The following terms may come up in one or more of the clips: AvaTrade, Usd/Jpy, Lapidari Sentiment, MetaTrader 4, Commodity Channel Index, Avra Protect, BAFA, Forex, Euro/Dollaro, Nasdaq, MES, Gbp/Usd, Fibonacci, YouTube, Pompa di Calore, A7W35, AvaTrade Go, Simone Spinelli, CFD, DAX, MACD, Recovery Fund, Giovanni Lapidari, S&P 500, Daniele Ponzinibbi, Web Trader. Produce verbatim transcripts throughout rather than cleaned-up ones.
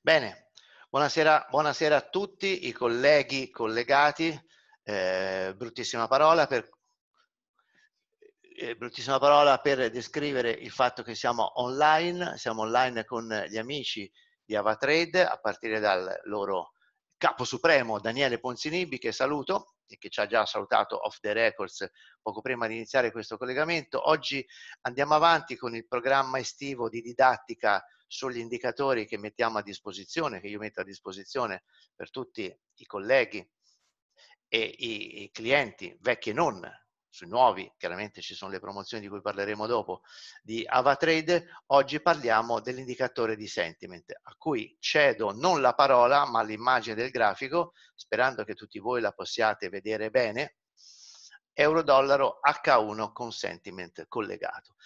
Bene, buonasera, buonasera a tutti i colleghi collegati, eh, bruttissima parola per... Eh, bruttissima parola per descrivere il fatto che siamo online, siamo online con gli amici di AvaTrade a partire dal loro capo supremo Daniele Ponzinibbi, che saluto e che ci ha già salutato off the records poco prima di iniziare questo collegamento. Oggi andiamo avanti con il programma estivo di didattica sugli indicatori che mettiamo a disposizione, che io metto a disposizione per tutti i colleghi e i, i clienti vecchi e non, sui nuovi, chiaramente ci sono le promozioni di cui parleremo dopo, di AvaTrade. Oggi parliamo dell'indicatore di sentiment, a cui cedo non la parola ma l'immagine del grafico, sperando che tutti voi la possiate vedere bene. Euro/Dollaro acca uno con sentiment collegato.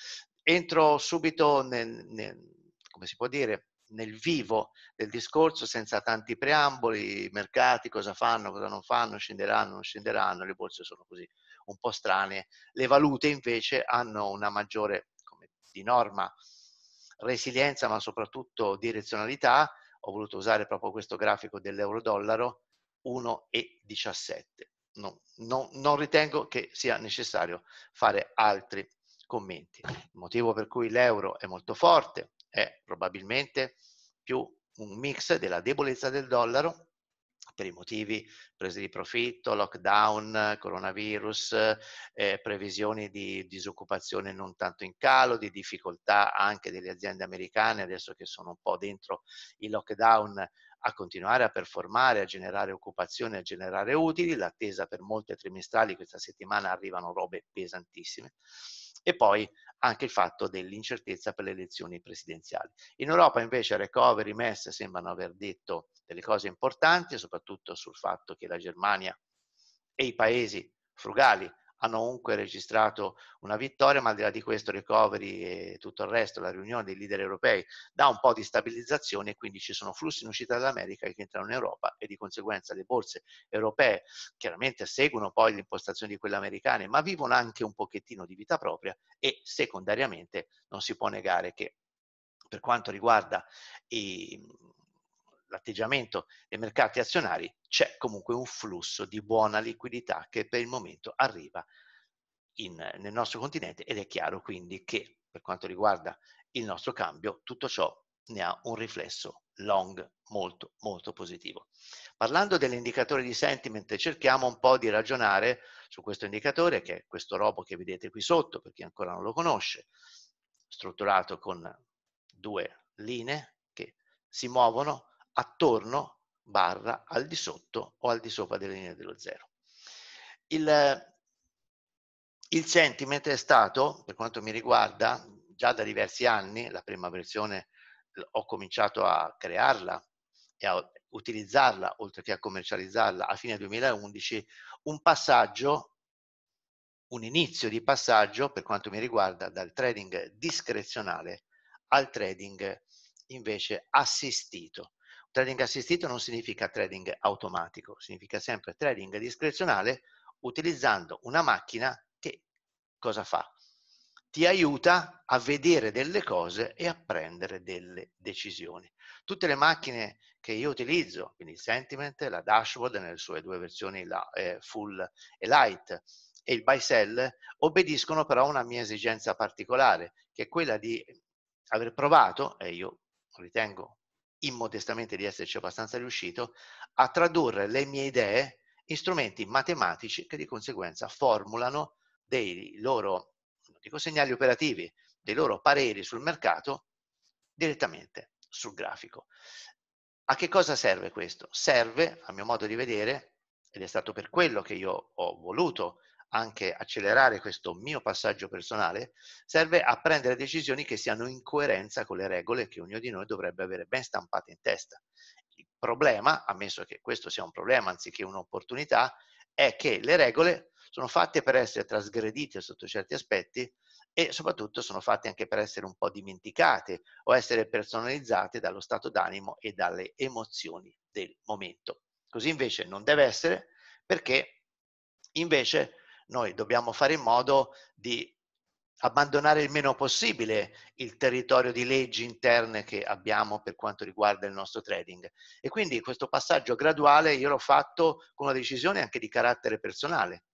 Entro subito nel, nel, come si può dire, nel vivo del discorso, senza tanti preamboli. I mercati cosa fanno, cosa non fanno, scenderanno, non scenderanno, le borse sono così un po' strane, le valute invece hanno una maggiore, come di norma, resilienza ma soprattutto direzionalità. Ho voluto usare proprio questo grafico dell'euro-dollaro uno virgola diciassette. Non, non, non ritengo che sia necessario fare altri commenti. Il motivo per cui l'euro è molto forte è probabilmente più un mix della debolezza del dollaro, per i motivi presi di profitto, lockdown, coronavirus, eh, previsioni di disoccupazione non tanto in calo, di difficoltà anche delle aziende americane, adesso che sono un po' dentro il lockdown, a continuare a performare, a generare occupazione, a generare utili. L'attesa per molte trimestrali, questa settimana arrivano robe pesantissime. E poi anche il fatto dell'incertezza per le elezioni presidenziali. In Europa invece Recovery, M E S sembrano aver detto delle cose importanti, soprattutto sul fatto che la Germania e i paesi frugali hanno comunque registrato una vittoria, ma al di là di questo Recovery e tutto il resto, la riunione dei leader europei dà un po' di stabilizzazione e quindi ci sono flussi in uscita dall'America che entrano in Europa e di conseguenza le borse europee chiaramente seguono poi l'impostazione di quelle americane, ma vivono anche un pochettino di vita propria e secondariamente non si può negare che per quanto riguarda i... l'atteggiamento dei mercati azionari, c'è comunque un flusso di buona liquidità che per il momento arriva in, nel nostro continente ed è chiaro quindi che per quanto riguarda il nostro cambio tutto ciò ne ha un riflesso long molto molto positivo. Parlando dell'indicatore di sentiment, cerchiamo un po' di ragionare su questo indicatore, che è questo robo che vedete qui sotto per chi ancora non lo conosce, strutturato con due linee che si muovono attorno, barra, al di sotto o al di sopra delle linee dello zero. Il, il sentiment è stato, per quanto mi riguarda, già da diversi anni, la prima versione ho cominciato a crearla e a utilizzarla, oltre che a commercializzarla, a fine duemilaundici, un passaggio, un inizio di passaggio, per quanto mi riguarda, dal trading discrezionale al trading invece assistito. Trading assistito non significa trading automatico, significa sempre trading discrezionale utilizzando una macchina che cosa fa? Ti aiuta a vedere delle cose e a prendere delle decisioni. Tutte le macchine che io utilizzo, quindi il Sentiment, la Dashboard nelle sue due versioni, la eh, Full e Light, e il Buy Sell, obbediscono però a una mia esigenza particolare, che è quella di aver provato, e io ritengo immodestamente di esserci abbastanza riuscito, a tradurre le mie idee in strumenti matematici che di conseguenza formulano dei loro, non dico segnali operativi, dei loro pareri sul mercato direttamente sul grafico. A che cosa serve questo? Serve, a mio modo di vedere, ed è stato per quello che io ho voluto anche accelerare questo mio passaggio personale, serve a prendere decisioni che siano in coerenza con le regole che ognuno di noi dovrebbe avere ben stampate in testa. Il problema, ammesso che questo sia un problema anziché un'opportunità, è che le regole sono fatte per essere trasgredite sotto certi aspetti e soprattutto sono fatte anche per essere un po' dimenticate o essere personalizzate dallo stato d'animo e dalle emozioni del momento. Così invece non deve essere, perché invece noi dobbiamo fare in modo di abbandonare il meno possibile il territorio di leggi interne che abbiamo per quanto riguarda il nostro trading. E quindi questo passaggio graduale io l'ho fatto con una decisione anche di carattere personale.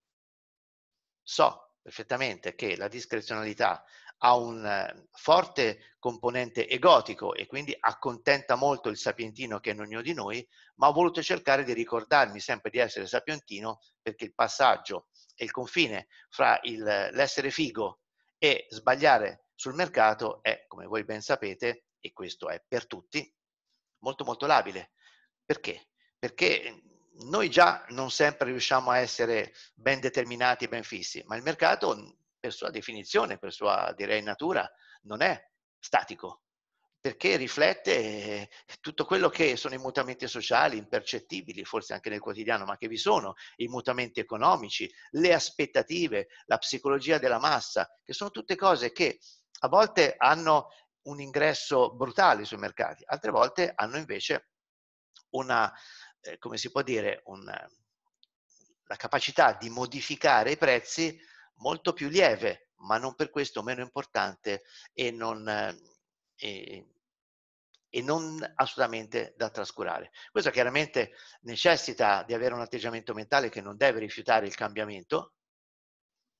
So perfettamente che la discrezionalità ha un forte componente egotico e quindi accontenta molto il sapientino che è in ognuno di noi, ma ho voluto cercare di ricordarmi sempre di essere sapientino, perché il passaggio e il confine fra l'essere figo e sbagliare sul mercato è, come voi ben sapete, e questo è per tutti, molto molto labile. Perché? Perché noi già non sempre riusciamo a essere ben determinati e ben fissi, ma il mercato, per sua definizione, per sua, direi, natura, non è statico, perché riflette tutto quello che sono i mutamenti sociali, impercettibili forse anche nel quotidiano, ma che vi sono, i mutamenti economici, le aspettative, la psicologia della massa, che sono tutte cose che a volte hanno un ingresso brutale sui mercati, altre volte hanno invece una, eh, come si può dire, una, la capacità di modificare i prezzi molto più lieve, ma non per questo meno importante e non, e, e non assolutamente da trascurare. Questo chiaramente necessita di avere un atteggiamento mentale che non deve rifiutare il cambiamento,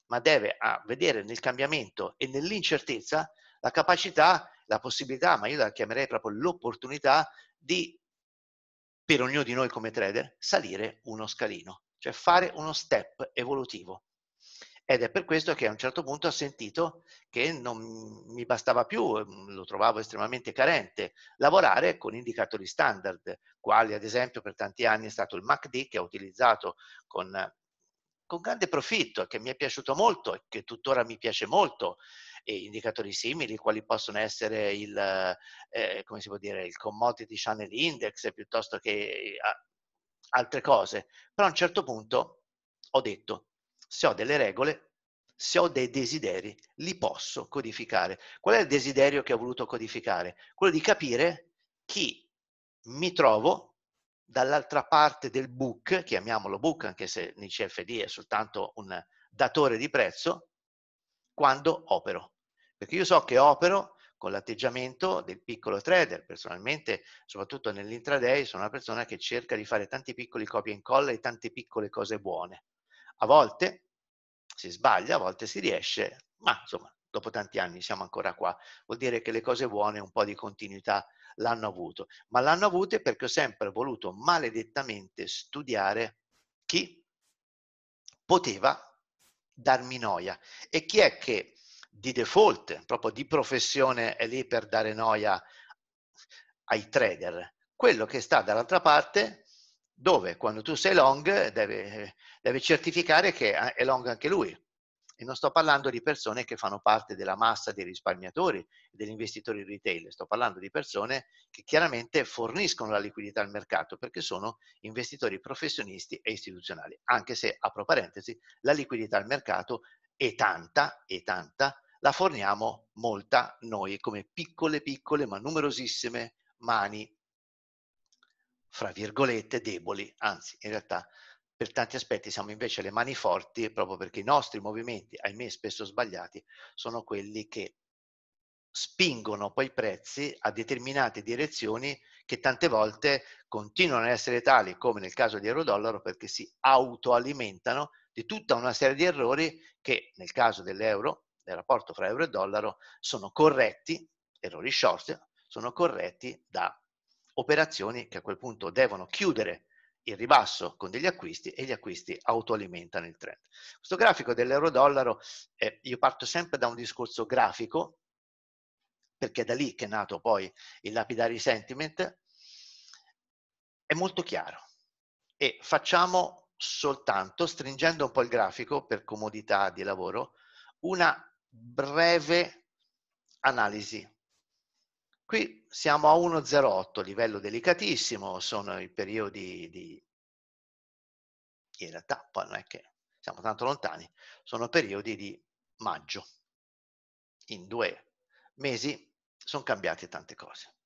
ma deve ah, vedere nel cambiamento e nell'incertezza la capacità, la possibilità, ma io la chiamerei proprio l'opportunità di, per ognuno di noi come trader, salire uno scalino, cioè fare uno step evolutivo. Ed è per questo che a un certo punto ho sentito che non mi bastava più, lo trovavo estremamente carente, lavorare con indicatori standard, quali ad esempio per tanti anni è stato il M A C D, che ho utilizzato con, con grande profitto, che mi è piaciuto molto e che tuttora mi piace molto, e indicatori simili, quali possono essere il, eh, come si può dire, il Commodity Channel Index, piuttosto che eh, altre cose. Però a un certo punto ho detto, se ho delle regole, se ho dei desideri, li posso codificare. Qual è il desiderio che ho voluto codificare? Quello di capire chi mi trovo dall'altra parte del book, chiamiamolo book, anche se nei C F D è soltanto un datore di prezzo, quando opero. Perché io so che opero con l'atteggiamento del piccolo trader. Personalmente, soprattutto nell'intraday, sono una persona che cerca di fare tanti piccoli copia e incolla e tante piccole cose buone. A volte si sbaglia, a volte si riesce, ma insomma, dopo tanti anni siamo ancora qua. Vuol dire che le cose buone un po' di continuità l'hanno avuto, ma l'hanno avute perché ho sempre voluto maledettamente studiare chi poteva darmi noia e chi è che di default, proprio di professione, è lì per dare noia ai trader. Quello che sta dall'altra parte, dove quando tu sei long deve, deve certificare che è long anche lui. E non sto parlando di persone che fanno parte della massa dei risparmiatori, degli investitori retail, sto parlando di persone che chiaramente forniscono la liquidità al mercato, perché sono investitori professionisti e istituzionali, anche se, apro parentesi, la liquidità al mercato è tanta, è tanta, la forniamo molta noi come piccole, piccole, ma numerosissime mani, fra virgolette, deboli, anzi in realtà per tanti aspetti siamo invece le mani forti, proprio perché i nostri movimenti, ahimè spesso sbagliati, sono quelli che spingono poi i prezzi a determinate direzioni che tante volte continuano ad essere tali, come nel caso di Euro/Dollaro, perché si autoalimentano di tutta una serie di errori che nel caso dell'euro, del rapporto fra euro e dollaro, sono corretti, errori short, sono corretti da operazioni che a quel punto devono chiudere il ribasso con degli acquisti, e gli acquisti autoalimentano il trend. Questo grafico dell'euro-dollaro, eh, io parto sempre da un discorso grafico, perché è da lì che è nato poi il Lapidari Sentiment, è molto chiaro. E facciamo soltanto, stringendo un po' il grafico per comodità di lavoro, una breve analisi. Qui siamo a uno zero otto, livello delicatissimo, sono i periodi di, in realtà poi non è che siamo tanto lontani, sono periodi di maggio. In due mesi sono cambiate tante cose.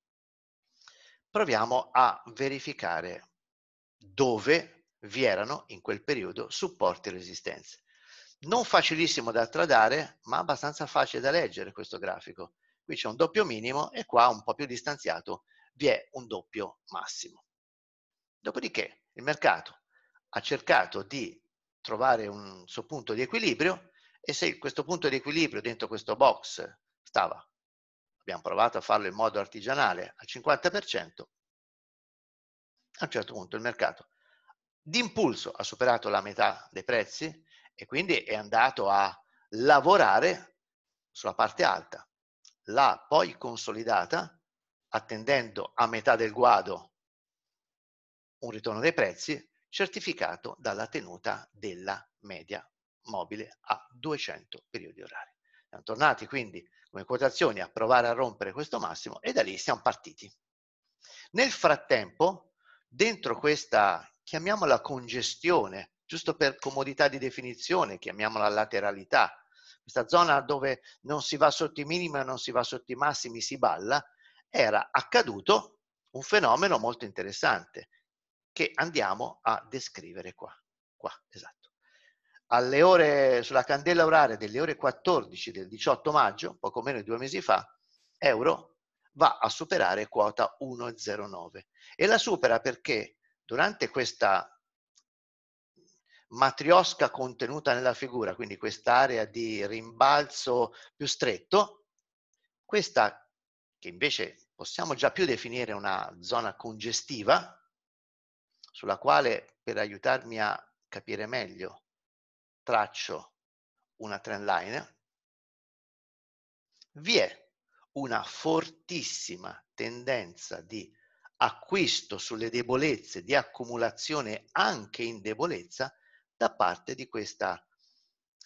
Proviamo a verificare dove vi erano in quel periodo supporti e resistenze. non facilissimo da tradare, ma abbastanza facile da leggere questo grafico. Qui c'è un doppio minimo e qua un po' più distanziato vi è un doppio massimo. Dopodiché il mercato ha cercato di trovare un suo punto di equilibrio, e se questo punto di equilibrio dentro questo box stava, abbiamo provato a farlo in modo artigianale, al cinquanta per cento, a un certo punto il mercato d'impulso ha superato la metà dei prezzi e quindi è andato a lavorare sulla parte alta, l'ha poi consolidata attendendo a metà del guado un ritorno dei prezzi certificato dalla tenuta della media mobile a duecento periodi orari. Siamo tornati quindi come quotazioni a provare a rompere questo massimo e da lì siamo partiti. Nel frattempo, dentro questa, chiamiamola congestione, giusto per comodità di definizione, chiamiamola lateralità, questa zona dove non si va sotto i minimi e non si va sotto i massimi, si balla, era accaduto un fenomeno molto interessante che andiamo a descrivere qua, qua, esatto. Alle ore, sulla candela oraria delle ore quattordici del diciotto maggio, poco meno di due mesi fa, euro va a superare quota uno virgola zero nove e la supera perché durante questa matriosca contenuta nella figura, quindi quest'area di rimbalzo più stretto, questa che invece possiamo già più definire una zona congestiva, sulla quale, per aiutarmi a capire meglio, traccio una trend line, vi è una fortissima tendenza di acquisto sulle debolezze, di accumulazione anche in debolezza, da parte di questa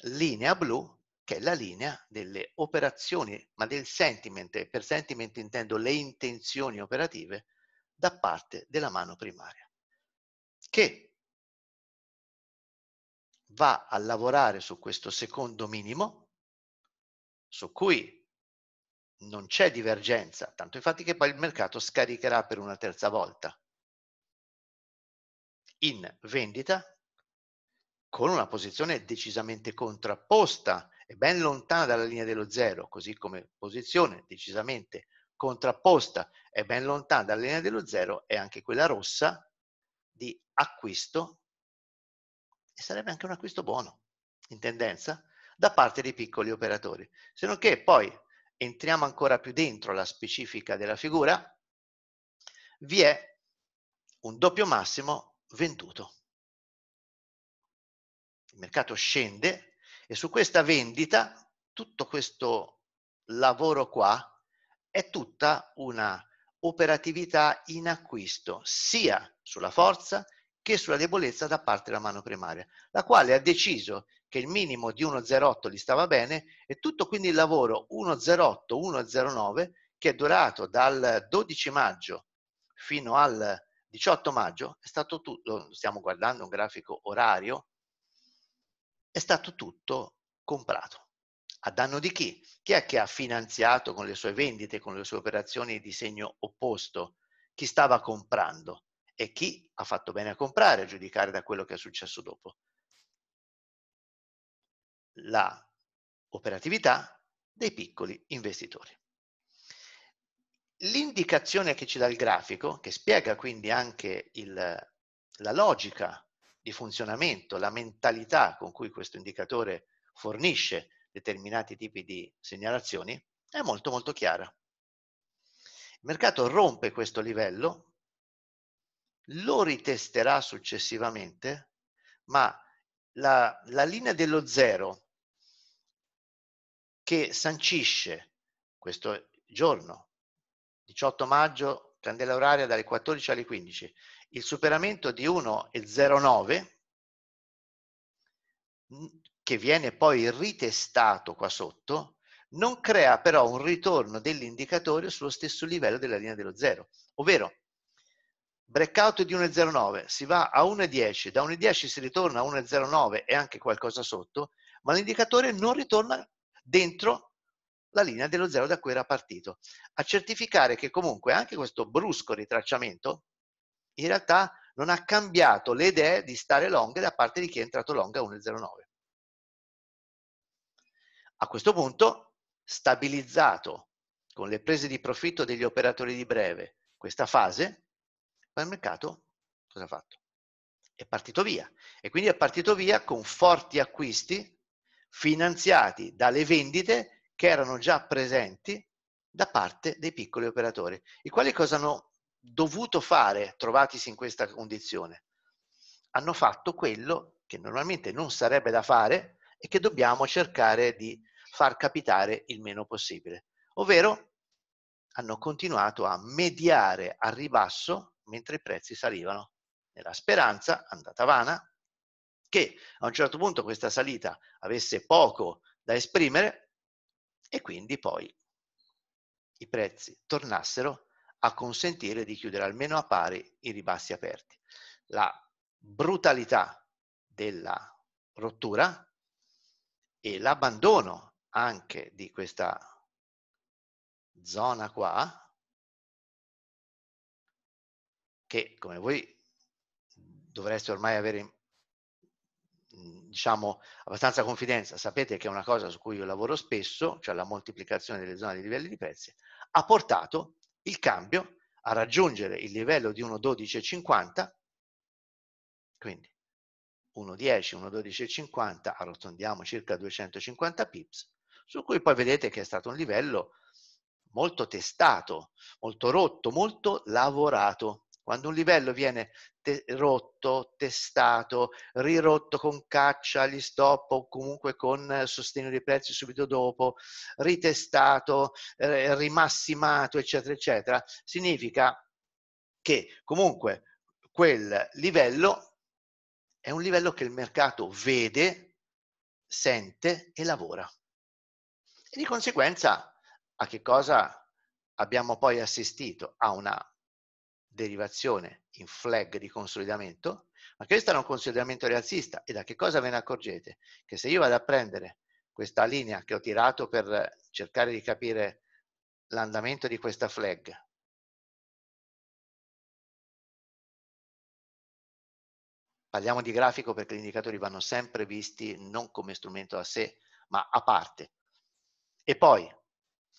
linea blu che è la linea delle operazioni, ma del sentiment, e per sentiment intendo le intenzioni operative da parte della mano primaria, che va a lavorare su questo secondo minimo su cui non c'è divergenza, tanto infatti che poi il mercato scaricherà per una terza volta in vendita con una posizione decisamente contrapposta e ben lontana dalla linea dello zero, così come posizione decisamente contrapposta e ben lontana dalla linea dello zero è anche quella rossa di acquisto, e sarebbe anche un acquisto buono in tendenza da parte dei piccoli operatori. Se non che poi entriamo ancora più dentro la specifica della figura, vi è un doppio massimo venduto. Il mercato scende e su questa vendita, tutto questo lavoro qua, è tutta una operatività in acquisto, sia sulla forza che sulla debolezza da parte della mano primaria, la quale ha deciso che il minimo di uno virgola zero otto gli stava bene e tutto quindi il lavoro uno virgola zero otto uno virgola zero nove che è durato dal dodici maggio fino al diciotto maggio, è stato tutto, stiamo guardando un grafico orario, è stato tutto comprato. A danno di chi? Chi è che ha finanziato con le sue vendite, con le sue operazioni di segno opposto? Chi stava comprando e chi ha fatto bene a comprare, a giudicare da quello che è successo dopo? La operatività dei piccoli investitori. L'indicazione che ci dà il grafico, che spiega quindi anche il, la logica di funzionamento, la mentalità con cui questo indicatore fornisce determinati tipi di segnalazioni, è molto molto chiara. Il mercato rompe questo livello, lo ritesterà successivamente, ma la, la linea dello zero che sancisce questo giorno, diciotto maggio, candela oraria dalle quattordici alle quindici, il superamento di uno virgola zero nove che viene poi ritestato qua sotto, non crea però un ritorno dell'indicatore sullo stesso livello della linea dello zero, ovvero breakout di uno virgola zero nove, si va a uno virgola dieci, da uno virgola dieci si ritorna a uno virgola zero nove e anche qualcosa sotto, ma l'indicatore non ritorna dentro la linea dello zero da cui era partito, a certificare che comunque anche questo brusco ritracciamento in realtà non ha cambiato le idee di stare long da parte di chi è entrato long a uno virgola zero nove. A questo punto, stabilizzato con le prese di profitto degli operatori di breve questa fase, il mercato cosa ha fatto? È partito via. E quindi è partito via con forti acquisti finanziati dalle vendite che erano già presenti da parte dei piccoli operatori, i quali cosa hanno dovuto fare trovatisi in questa condizione? Hanno fatto quello che normalmente non sarebbe da fare e che dobbiamo cercare di far capitare il meno possibile, ovvero hanno continuato a mediare al ribasso mentre i prezzi salivano, nella speranza, andata vana, che a un certo punto questa salita avesse poco da esprimere e quindi poi i prezzi tornassero a consentire di chiudere almeno a pari i ribassi aperti. La brutalità della rottura e l'abbandono anche di questa zona qua, che come voi dovreste ormai avere, diciamo, abbastanza confidenza, sapete che è una cosa su cui io lavoro spesso, cioè la moltiplicazione delle zone di livelli di prezzi, ha portato il cambio a raggiungere il livello di uno dodici e cinquanta, quindi uno dieci, uno dodici e cinquanta, arrotondiamo circa duecentocinquanta pips, su cui poi vedete che è stato un livello molto testato, molto rotto, molto lavorato. Quando un livello viene te rotto, testato, rirotto con caccia agli stop o comunque con sostegno dei prezzi subito dopo, ritestato, eh, rimassimato, eccetera, eccetera, significa che comunque quel livello è un livello che il mercato vede, sente e lavora. E di conseguenza a che cosa abbiamo poi assistito? A una derivazione in flag di consolidamento, ma questo era un consolidamento rialzista. E da che cosa ve ne accorgete? Che se io vado a prendere questa linea che ho tirato per cercare di capire l'andamento di questa flag, parliamo di grafico perché gli indicatori vanno sempre visti non come strumento a sé, ma a parte, e poi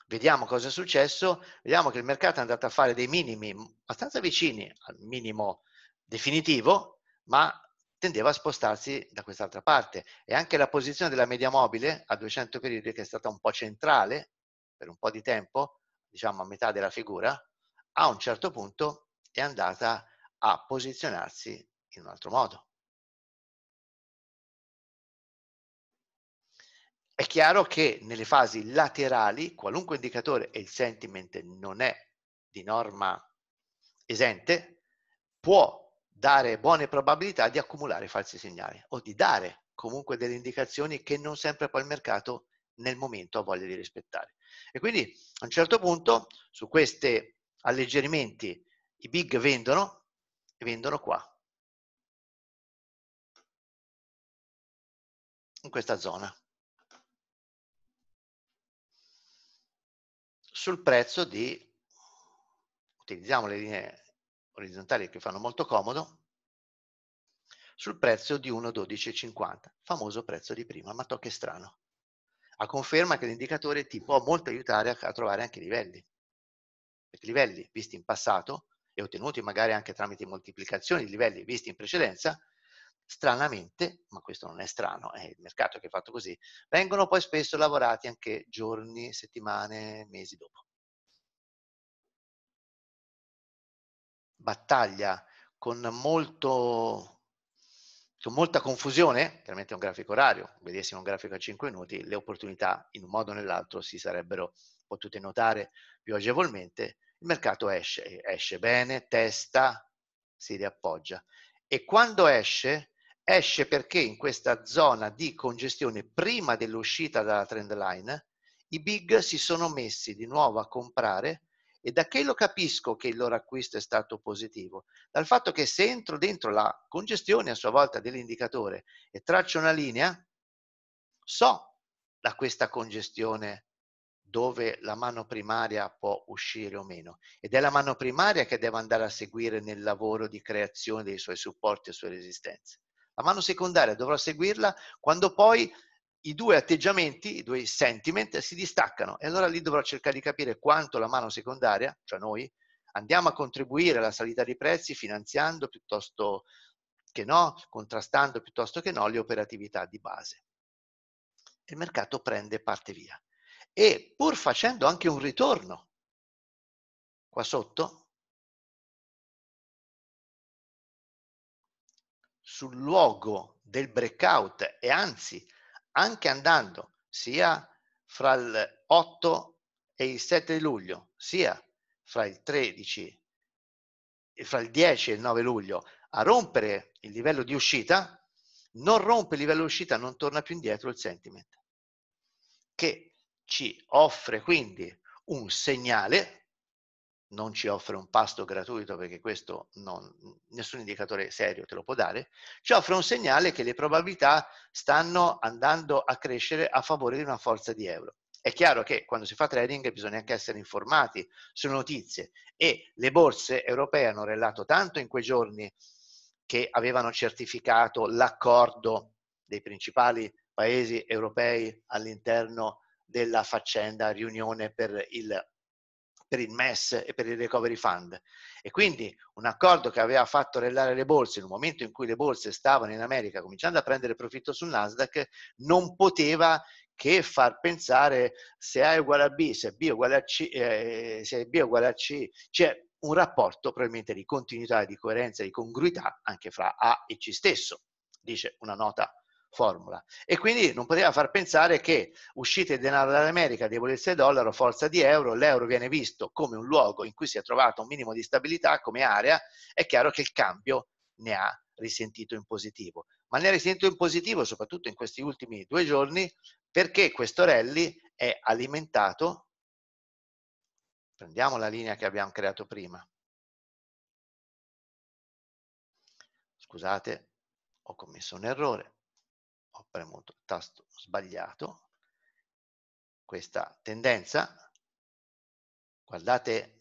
vediamo cosa è successo, vediamo che il mercato è andato a fare dei minimi abbastanza vicini al minimo definitivo, ma tendeva a spostarsi da quest'altra parte. E anche la posizione della media mobile a duecento periodi, che è stata un po' centrale per un po' di tempo, diciamo a metà della figura, a un certo punto è andata a posizionarsi in un altro modo. È chiaro che nelle fasi laterali qualunque indicatore, e il sentiment non è di norma esente, può dare buone probabilità di accumulare falsi segnali o di dare comunque delle indicazioni che non sempre poi il mercato nel momento ha voglia di rispettare. E quindi a un certo punto su questi alleggerimenti i big vendono e vendono qua, in questa zona, sul prezzo di, utilizziamo le linee orizzontali che fanno molto comodo, sul prezzo di uno dodici e cinquanta, famoso prezzo di prima, ma to che strano. A conferma che l'indicatore ti può molto aiutare a, a trovare anche livelli, perché livelli visti in passato e ottenuti magari anche tramite moltiplicazioni di livelli visti in precedenza, stranamente, ma questo non è strano, è il mercato che è fatto così, vengono poi spesso lavorati anche giorni, settimane, mesi dopo. Battaglia con, molto, con molta confusione, chiaramente è un grafico orario, vedessimo un grafico a cinque minuti, le opportunità in un modo o nell'altro si sarebbero potute notare più agevolmente. Il mercato esce, esce bene, testa, si riappoggia. E quando esce, esce perché in questa zona di congestione, prima dell'uscita dalla trend line, i big si sono messi di nuovo a comprare, e da che lo capisco che il loro acquisto è stato positivo? Dal fatto che se entro dentro la congestione a sua volta dell'indicatore e traccio una linea, so da questa congestione dove la mano primaria può uscire o meno, ed è la mano primaria che deve andare a seguire nel lavoro di creazione dei suoi supporti e sue resistenze. La mano secondaria dovrà seguirla quando poi i due atteggiamenti, i due sentiment si distaccano, e allora lì dovrò cercare di capire quanto la mano secondaria, cioè noi, andiamo a contribuire alla salita dei prezzi finanziando piuttosto che no, contrastando piuttosto che no le operatività di base. Il mercato prende parte via, e pur facendo anche un ritorno qua sotto, sul luogo del breakout, e anzi anche andando sia fra il otto e il sette di luglio, sia fra il tredici e fra il dieci e il nove luglio, a rompere il livello di uscita, non rompe il livello di uscita, non torna più indietro il sentiment, che ci offre quindi un segnale, non ci offre un pasto gratuito, perché questo non, nessun indicatore serio te lo può dare, ci offre un segnale che le probabilità stanno andando a crescere a favore di una forza di euro. È chiaro che quando si fa trading bisogna anche essere informati sulle notizie, e le borse europee hanno rellato tanto in quei giorni che avevano certificato l'accordo dei principali paesi europei all'interno della faccenda riunione per il per il M E S e per il Recovery Fund, e quindi un accordo che aveva fatto rellare le borse in un momento in cui le borse stavano in America cominciando a prendere profitto sul Nasdaq, non poteva che far pensare se A è uguale a B, se B è uguale a C, eh, se B è uguale a C, c'è un rapporto probabilmente di continuità, di coerenza, di congruità anche fra A e C stesso, dice una nota formula, e quindi non poteva far pensare che uscite il denaro dall'America, debolezza del dollaro, forza di euro, l'euro viene visto come un luogo in cui si è trovato un minimo di stabilità come area, è chiaro che il cambio ne ha risentito in positivo, ma ne ha risentito in positivo soprattutto in questi ultimi due giorni, perché questo rally è alimentato, prendiamo la linea che abbiamo creato prima, scusate, ho commesso un errore, ho premuto il tasto sbagliato, questa tendenza, guardate,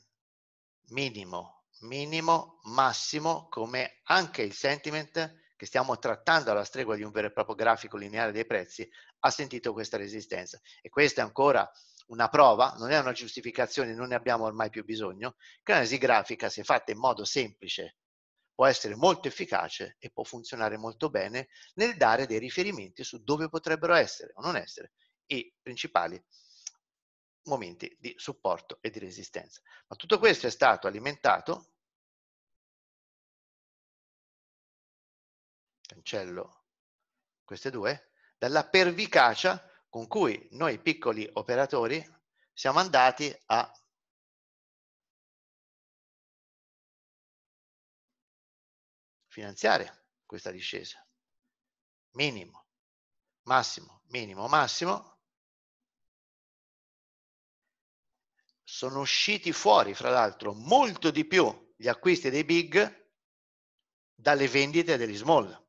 minimo, minimo, massimo, come anche il sentiment che stiamo trattando alla stregua di un vero e proprio grafico lineare dei prezzi, ha sentito questa resistenza, e questa è ancora una prova, non è una giustificazione, non ne abbiamo ormai più bisogno, che l'analisi grafica, se fatta in modo semplice, può essere molto efficace e può funzionare molto bene nel dare dei riferimenti su dove potrebbero essere o non essere i principali momenti di supporto e di resistenza. Ma tutto questo è stato alimentato, cancello queste due, dalla pervicacia con cui noi piccoli operatori siamo andati a finanziare questa discesa, minimo, massimo, minimo, massimo, sono usciti fuori fra l'altro molto di più gli acquisti dei big dalle vendite degli small.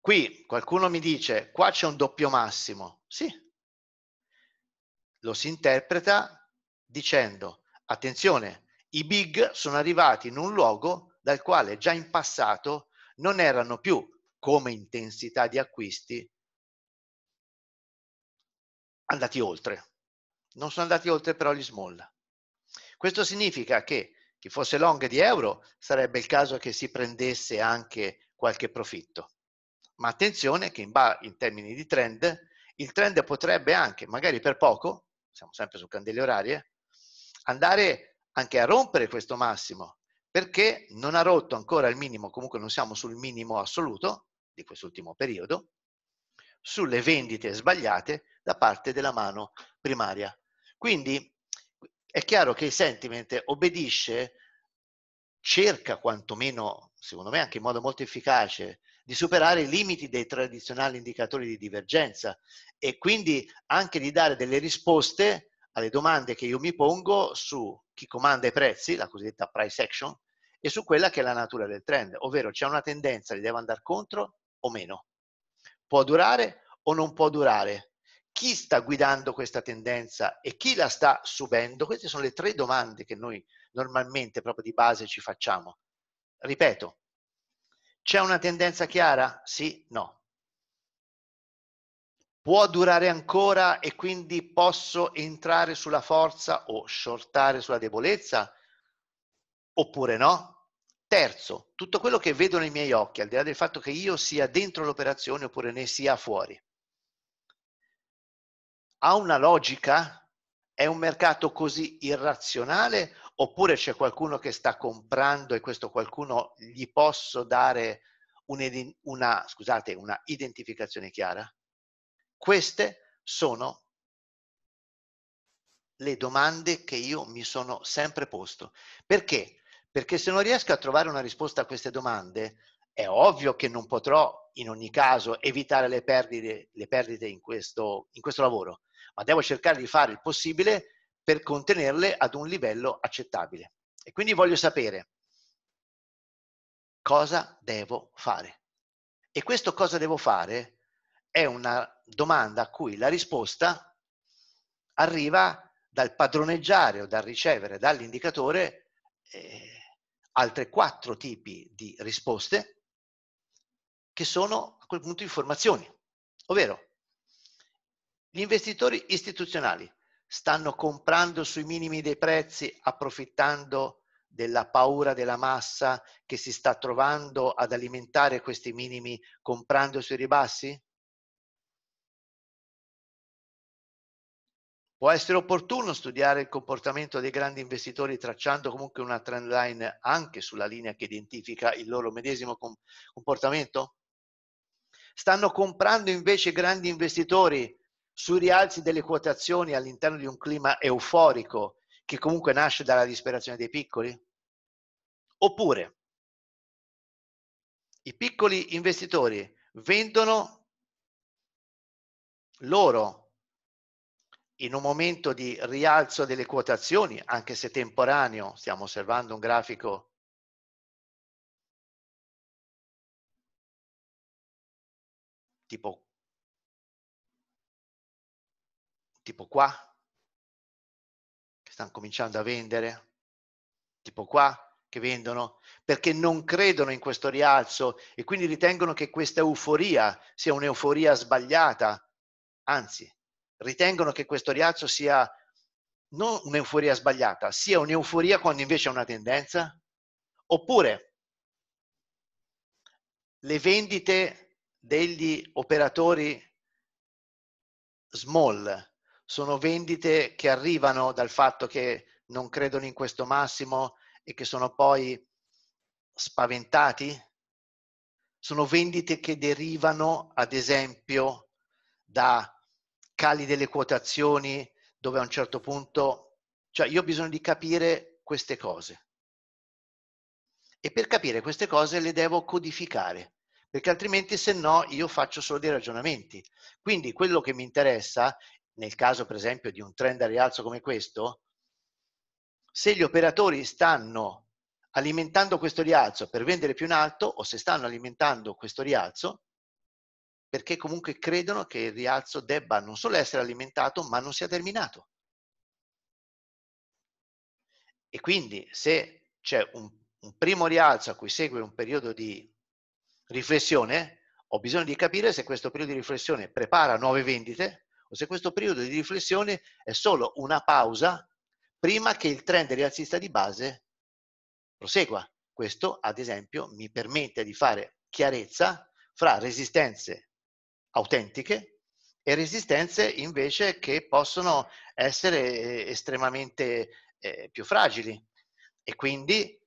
Qui qualcuno mi dice, qua c'è un doppio massimo, sì, lo si interpreta dicendo, attenzione, i big sono arrivati in un luogo dal quale già in passato non erano più, come intensità di acquisti, andati oltre. Non sono andati oltre però gli small. Questo significa che chi fosse long di euro sarebbe il caso che si prendesse anche qualche profitto. Ma attenzione che in, bar, in termini di trend, il trend potrebbe anche, magari per poco, siamo sempre su candele orarie, andare anche a rompere questo massimo, perché non ha rotto ancora il minimo, comunque non siamo sul minimo assoluto di quest'ultimo periodo, sulle vendite sbagliate da parte della mano primaria. Quindi è chiaro che il sentiment obbedisce, cerca quantomeno, secondo me anche in modo molto efficace, di superare i limiti dei tradizionali indicatori di divergenza, e quindi anche di dare delle risposte alle domande che io mi pongo su chi comanda i prezzi, la cosiddetta price action, e su quella che è la natura del trend, ovvero c'è una tendenza, li devo andare contro o meno? Può durare o non può durare? Chi sta guidando questa tendenza e chi la sta subendo? Queste sono le tre domande che noi normalmente proprio di base ci facciamo. Ripeto, C'è una tendenza chiara? Sì, no. Può durare ancora e quindi posso entrare sulla forza o shortare sulla debolezza? Oppure no? Terzo, tutto quello che vedono i miei occhi, al di là del fatto che io sia dentro l'operazione oppure ne sia fuori. Ha una logica? È un mercato così irrazionale? Oppure c'è qualcuno che sta comprando e questo qualcuno gli posso dare una, una, scusate, una identificazione chiara? Queste sono le domande che io mi sono sempre posto. Perché? Perché se non riesco a trovare una risposta a queste domande, è ovvio che non potrò in ogni caso evitare le perdite, le perdite in questo, in questo lavoro, ma devo cercare di fare il possibile per contenerle ad un livello accettabile. E quindi voglio sapere cosa devo fare. E questo cosa devo fare è una domanda a cui la risposta arriva dal padroneggiare o dal ricevere dall'indicatore eh, altre quattro tipi di risposte che sono a quel punto informazioni, ovvero gli investitori istituzionali stanno comprando sui minimi dei prezzi approfittando della paura della massa che si sta trovando ad alimentare questi minimi comprando sui ribassi? Può essere opportuno studiare il comportamento dei grandi investitori tracciando comunque una trend line anche sulla linea che identifica il loro medesimo comportamento? Stanno comprando invece grandi investitori sui rialzi delle quotazioni all'interno di un clima euforico che comunque nasce dalla disperazione dei piccoli? Oppure i piccoli investitori vendono loro in un momento di rialzo delle quotazioni, anche se temporaneo, stiamo osservando un grafico tipo, tipo qua, che stanno cominciando a vendere, tipo qua, che vendono, perché non credono in questo rialzo e quindi ritengono che questa euforia sia un'euforia sbagliata, anzi, ritengono che questo rialzo sia non un'euforia sbagliata, sia un'euforia quando invece è una tendenza? Oppure le vendite degli operatori small sono vendite che arrivano dal fatto che non credono in questo massimo e che sono poi spaventati? Sono vendite che derivano, ad esempio, da cali delle quotazioni dove a un certo punto, cioè io ho bisogno di capire queste cose e per capire queste cose le devo codificare perché altrimenti se no io faccio solo dei ragionamenti. Quindi quello che mi interessa nel caso per esempio di un trend a rialzo come questo, se gli operatori stanno alimentando questo rialzo per vendere più in alto o se stanno alimentando questo rialzo perché comunque credono che il rialzo debba non solo essere alimentato, ma non sia terminato. E quindi se c'è un, un primo rialzo a cui segue un periodo di riflessione, ho bisogno di capire se questo periodo di riflessione prepara nuove vendite o se questo periodo di riflessione è solo una pausa prima che il trend rialzista di base prosegua. Questo, ad esempio, mi permette di fare chiarezza fra resistenze autentiche e resistenze invece che possono essere estremamente eh, più fragili e quindi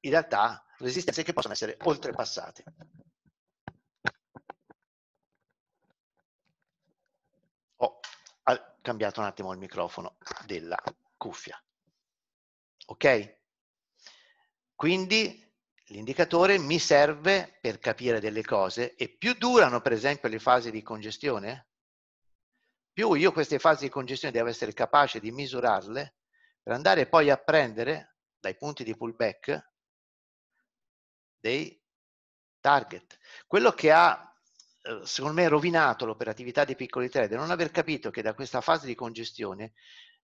in realtà resistenze che possono essere oltrepassate. Ho cambiato un attimo il microfono della cuffia. Ok? Quindi l'indicatore mi serve per capire delle cose e più durano per esempio le fasi di congestione, più io queste fasi di congestione devo essere capace di misurarle per andare poi a prendere dai punti di pullback dei target. Quello che ha secondo me rovinato l'operatività dei piccoli trader è non aver capito che da questa fase di congestione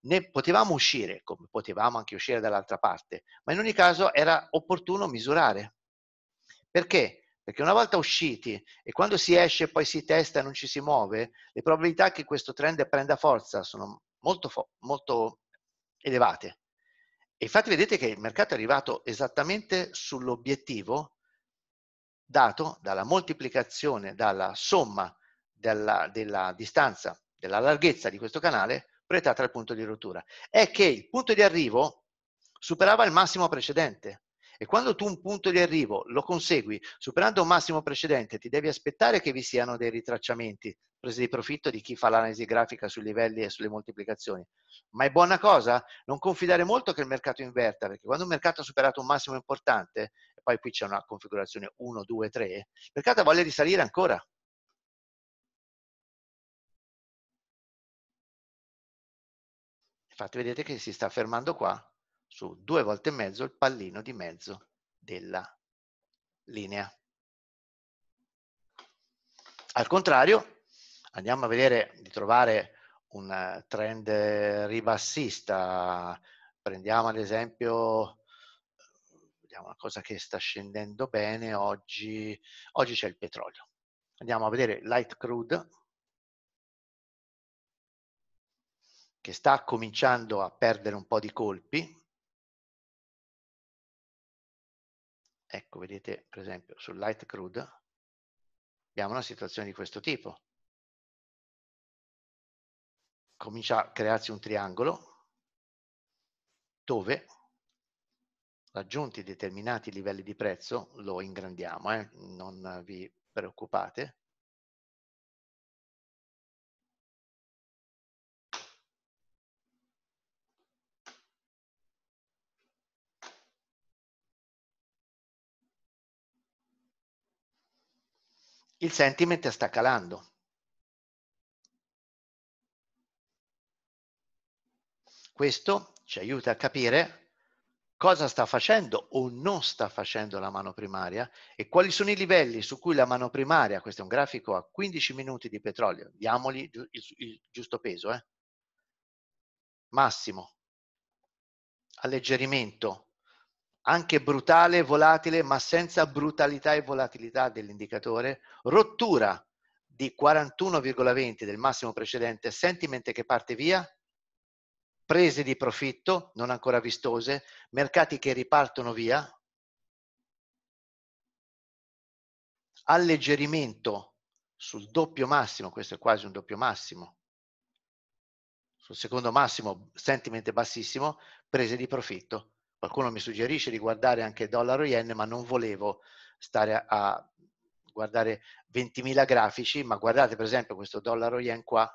ne potevamo uscire, come potevamo anche uscire dall'altra parte, ma in ogni caso era opportuno misurare, Perché? Perché una volta usciti e quando si esce e poi si testa e non ci si muove, le probabilità che questo trend prenda forza sono molto, molto elevate. E infatti vedete che il mercato è arrivato esattamente sull'obiettivo dato dalla moltiplicazione, dalla somma della, della distanza, della larghezza di questo canale proiettata dal punto di rottura. È che il punto di arrivo superava il massimo precedente. E quando tu un punto di arrivo lo consegui superando un massimo precedente, ti devi aspettare che vi siano dei ritracciamenti, prese di profitto di chi fa l'analisi grafica sui livelli e sulle moltiplicazioni. Ma è buona cosa non confidare molto che il mercato inverta, perché quando un mercato ha superato un massimo importante, e poi qui c'è una configurazione uno, due, tre, il mercato ha voglia di salire ancora. Infatti vedete che si sta fermando qua, su due volte e mezzo il pallino di mezzo della linea. Al contrario, andiamo a vedere di trovare un trend ribassista. Prendiamo ad esempio, vediamo una cosa che sta scendendo bene oggi. Oggi c'è il petrolio. Andiamo a vedere light crude, che sta cominciando a perdere un po' di colpi. Ecco, vedete per esempio sul light crude abbiamo una situazione di questo tipo. Comincia a crearsi un triangolo dove, raggiunti determinati livelli di prezzo, lo ingrandiamo, eh? Non vi preoccupate. Il sentiment sta calando. Questo ci aiuta a capire cosa sta facendo o non sta facendo la mano primaria e quali sono i livelli su cui la mano primaria, questo è un grafico a quindici minuti di petrolio, diamogli il giusto peso, eh? Massimo, alleggerimento, anche brutale, volatile, ma senza brutalità e volatilità dell'indicatore, rottura di quarantuno virgola venti del massimo precedente, sentiment che parte via, prese di profitto non ancora vistose, mercati che ripartono via, alleggerimento sul doppio massimo, questo è quasi un doppio massimo, sul secondo massimo sentiment bassissimo, prese di profitto. Qualcuno mi suggerisce di guardare anche dollaro yen, ma non volevo stare a guardare ventimila grafici, ma guardate per esempio questo dollaro yen qua.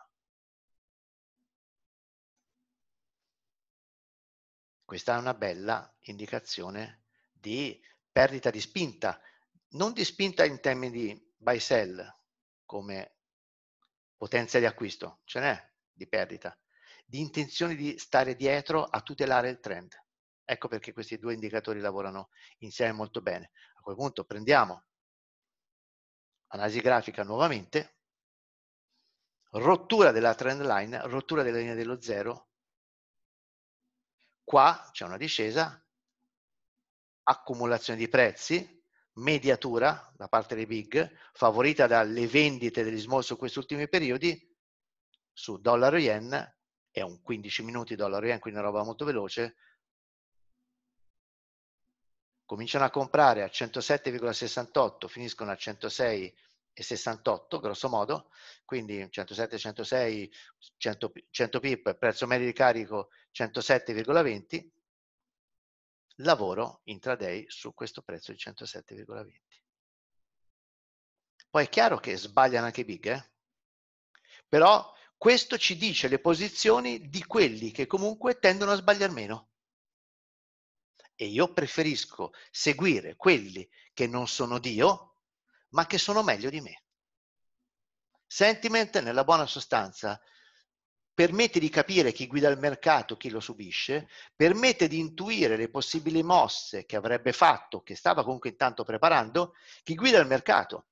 Questa è una bella indicazione di perdita di spinta, non di spinta in termini di buy sell come potenza di acquisto, ce n'è di perdita, di intenzione di stare dietro a tutelare il trend. Ecco perché questi due indicatori lavorano insieme molto bene. A quel punto prendiamo analisi grafica nuovamente, rottura della trend line, rottura della linea dello zero, qua c'è una discesa, accumulazione di prezzi, mediatura da parte dei big, favorita dalle vendite degli small su questi ultimi periodi, su dollaro yen, è un quindici minuti dollaro yen, quindi una roba molto veloce. Cominciano a comprare a centosette virgola sessantotto, finiscono a centosei virgola sessantotto, grosso modo, quindi centosette, centosei, cento, cento pip, prezzo medio di carico centosette virgola venti, lavoro intraday su questo prezzo di centosette virgola venti. Poi è chiaro che sbagliano anche i big, eh? Però questo ci dice le posizioni di quelli che comunque tendono a sbagliare meno. E io preferisco seguire quelli che non sono Dio, ma che sono meglio di me. Sentiment, nella buona sostanza, permette di capire chi guida il mercato, chi lo subisce, permette di intuire le possibili mosse che avrebbe fatto, che stava comunque intanto preparando, chi guida il mercato,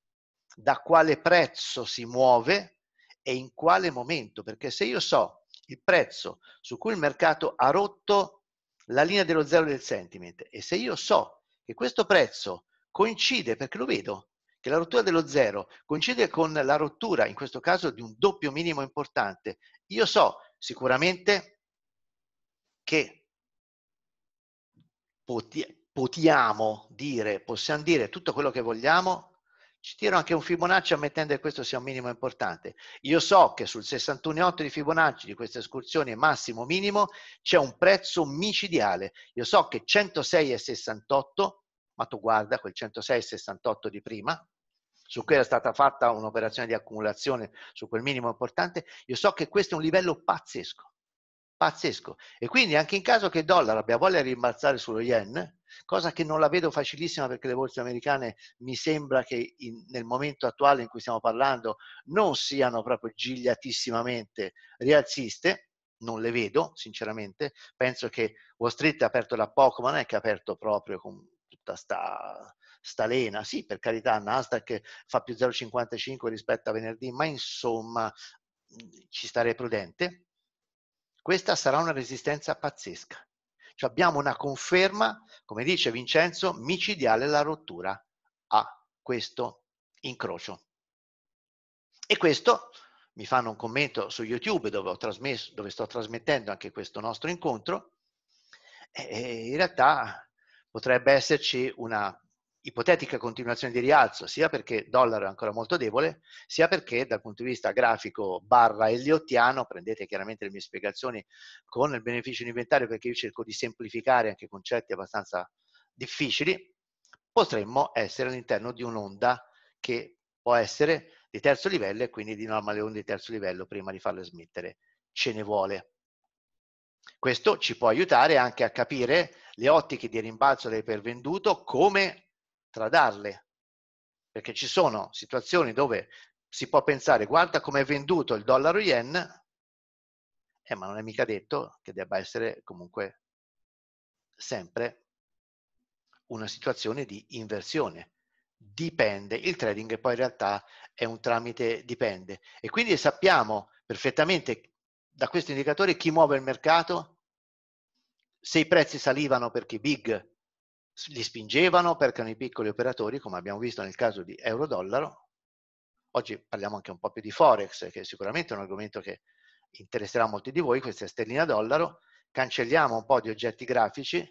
da quale prezzo si muove e in quale momento. Perché se io so il prezzo su cui il mercato ha rotto la linea dello zero del sentiment, e se io so che questo prezzo coincide, perché lo vedo, che la rottura dello zero coincide con la rottura, in questo caso, di un doppio minimo importante. Io so sicuramente che potiamo dire, possiamo dire tutto quello che vogliamo. Ci tiro anche un Fibonacci ammettendo che questo sia un minimo importante. Io so che sul sessantuno virgola otto di Fibonacci, di questa escursione massimo minimo, c'è un prezzo micidiale. Io so che centosei virgola sessantotto, ma tu guarda quel centosei virgola sessantotto di prima, su cui era stata fatta un'operazione di accumulazione su quel minimo importante, io so che questo è un livello pazzesco, pazzesco. E quindi anche in caso che il dollaro abbia voglia di rimbalzare sullo yen, cosa che non la vedo facilissima perché le borse americane mi sembra che in, nel momento attuale in cui stiamo parlando non siano proprio gigliatissimamente rialziste, non le vedo sinceramente, penso che Wall Street è aperto da poco, ma non è che è aperto proprio con tutta sta, sta lena, sì per carità Nasdaq fa più zero virgola cinquantacinque rispetto a venerdì, ma insomma ci starei prudente, questa sarà una resistenza pazzesca. Cioè abbiamo una conferma, come dice Vincenzo, micidiale la rottura a questo incrocio. E questo, mi fanno un commento su YouTube dove, ho trasmesso, dove sto trasmettendo anche questo nostro incontro, e in realtà potrebbe esserci una ipotetica continuazione di rialzo, sia perché il dollaro è ancora molto debole, sia perché dal punto di vista grafico barra elliottiano, prendete chiaramente le mie spiegazioni con il beneficio di inventario perché io cerco di semplificare anche concetti abbastanza difficili, potremmo essere all'interno di un'onda che può essere di terzo livello e quindi di norma le onde di terzo livello prima di farle smettere ce ne vuole. Questo ci può aiutare anche a capire le ottiche di rimbalzo dell'ipervenduto come tradarle, perché ci sono situazioni dove si può pensare guarda come è venduto il dollaro yen, eh, ma non è mica detto che debba essere comunque sempre una situazione di inversione, dipende, il trading poi in realtà è un tramite dipende e quindi sappiamo perfettamente da questi indicatori chi muove il mercato, se i prezzi salivano perché i big li spingevano, perché erano i piccoli operatori, come abbiamo visto nel caso di Euro/Dollaro. Oggi parliamo anche un po' più di Forex, che è sicuramente un argomento che interesserà molti di voi, questa è sterlina-dollaro. Cancelliamo un po' di oggetti grafici.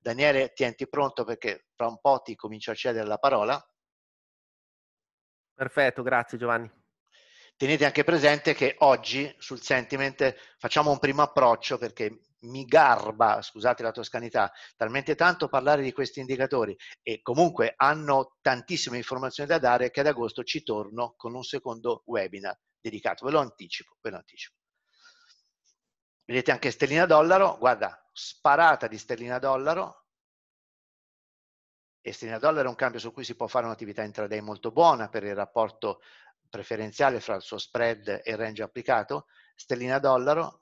Daniele, tienti pronto perché fra un po' ti comincio a cedere la parola. Perfetto, grazie Giovanni. Tenete anche presente che oggi sul sentiment facciamo un primo approccio perché mi garba, scusate la toscanità, talmente tanto parlare di questi indicatori e comunque hanno tantissime informazioni da dare che ad agosto ci torno con un secondo webinar dedicato, ve lo anticipo, ve lo anticipo. Vedete anche sterlina dollaro, guarda, sparata di sterlina dollaro, e sterlina dollaro è un cambio su cui si può fare un'attività intraday molto buona per il rapporto preferenziale fra il suo spread e il range applicato, sterlina dollaro,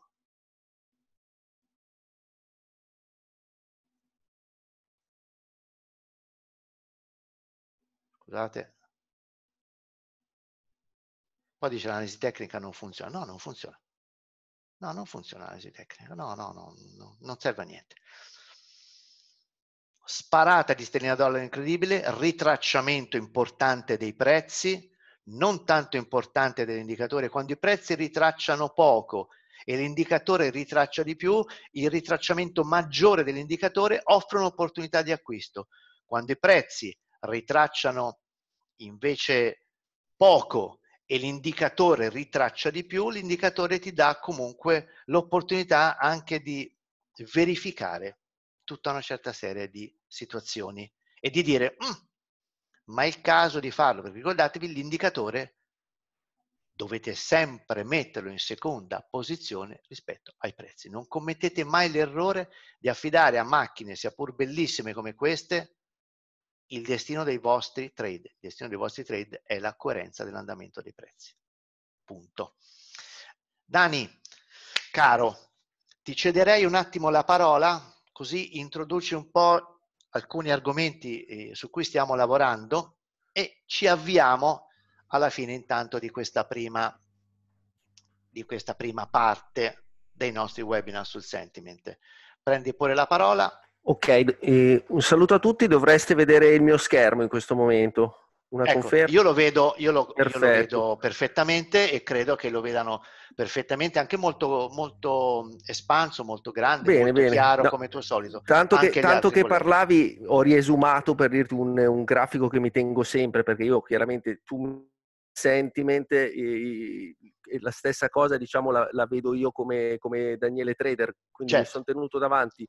scusate, poi dice l'analisi tecnica non funziona, no non funziona, no non funziona l'analisi tecnica, no, no no no, non serve a niente. Sparata di sterlina dollaro incredibile, ritracciamento importante dei prezzi, non tanto importante dell'indicatore, quando i prezzi ritracciano poco e l'indicatore ritraccia di più, il ritracciamento maggiore dell'indicatore offre un'opportunità di acquisto, quando i prezzi ritracciano invece poco e l'indicatore ritraccia di più, l'indicatore ti dà comunque l'opportunità anche di verificare tutta una certa serie di situazioni e di dire ma è il caso di farlo, perché ricordatevi l'indicatore dovete sempre metterlo in seconda posizione rispetto ai prezzi, non commettete mai l'errore di affidare a macchine sia pur bellissime come queste il destino dei vostri trade, il destino dei vostri trade è la coerenza dell'andamento dei prezzi, punto. Dani, caro, ti cederei un attimo la parola, così introduci un po' alcuni argomenti eh, su cui stiamo lavorando e ci avviamo alla fine intanto di questa prima, di questa prima parte dei nostri webinar sul sentiment. Prendi pure la parola Ok, eh, un saluto a tutti, dovreste vedere il mio schermo in questo momento. Una ecco, conferma? Io lo vedo, io lo, io lo vedo perfettamente e credo che lo vedano perfettamente, anche molto, molto espanso, molto grande, bene, molto bene. chiaro no. come tuo solito. Tanto anche che, tanto che parlavi, ho riesumato per dirti un, un grafico che mi tengo sempre, perché io chiaramente tu sentiment e, e la stessa cosa diciamo la, la vedo io come, come Daniele Trader, quindi certo. mi sono tenuto davanti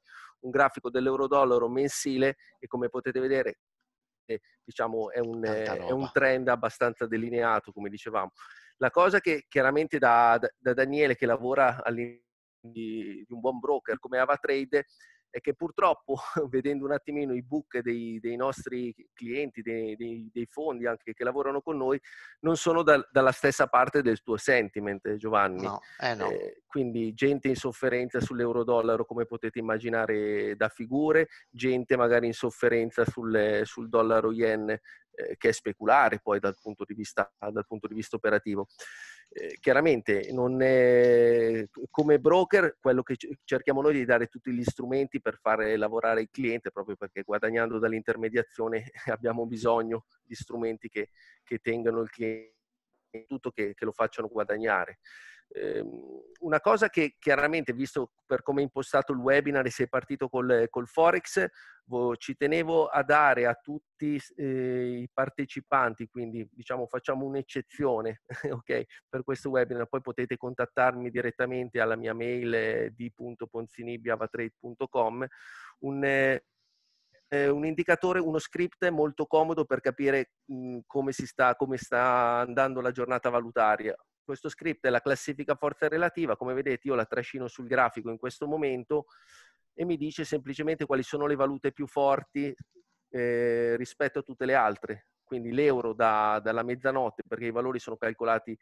un grafico dell'euro-dollaro mensile e come potete vedere eh, diciamo è un, eh, è un trend abbastanza delineato, come dicevamo. La cosa che chiaramente da, da, da Daniele, che lavora all'interno di, di un buon broker come AvaTrade, è che purtroppo, vedendo un attimino i book dei, dei nostri clienti, dei, dei, dei fondi anche che lavorano con noi, non sono da, dalla stessa parte del tuo sentiment, Giovanni. No, eh no. Eh, quindi gente in sofferenza sull'euro-dollaro, come potete immaginare da figure, gente magari in sofferenza sul, sul dollaro-yen, eh, che è speculare poi dal punto di vista, dal punto di vista operativo. Eh, chiaramente non è, come broker quello che cerchiamo noi di dare tutti gli strumenti per fare lavorare il cliente, proprio perché guadagnando dall'intermediazione abbiamo bisogno di strumenti che, che tengano il cliente, tutto che, che lo facciano guadagnare. Eh, una cosa che chiaramente, visto per come è impostato il webinar e sei partito col, col Forex, vo, ci tenevo a dare a tutti eh, i partecipanti, quindi diciamo facciamo un'eccezione okay, per questo webinar. Poi potete contattarmi direttamente alla mia mail eh, d punto ponzinibbi punto avatrade punto com, un eh, un indicatore, uno script molto comodo per capire mh, come, si sta, come sta andando la giornata valutaria. Questo script è la classifica forza relativa, come vedete io la trascino sul grafico in questo momento e mi dice semplicemente quali sono le valute più forti eh, rispetto a tutte le altre. Quindi l'euro da, dalla mezzanotte, perché i valori sono calcolati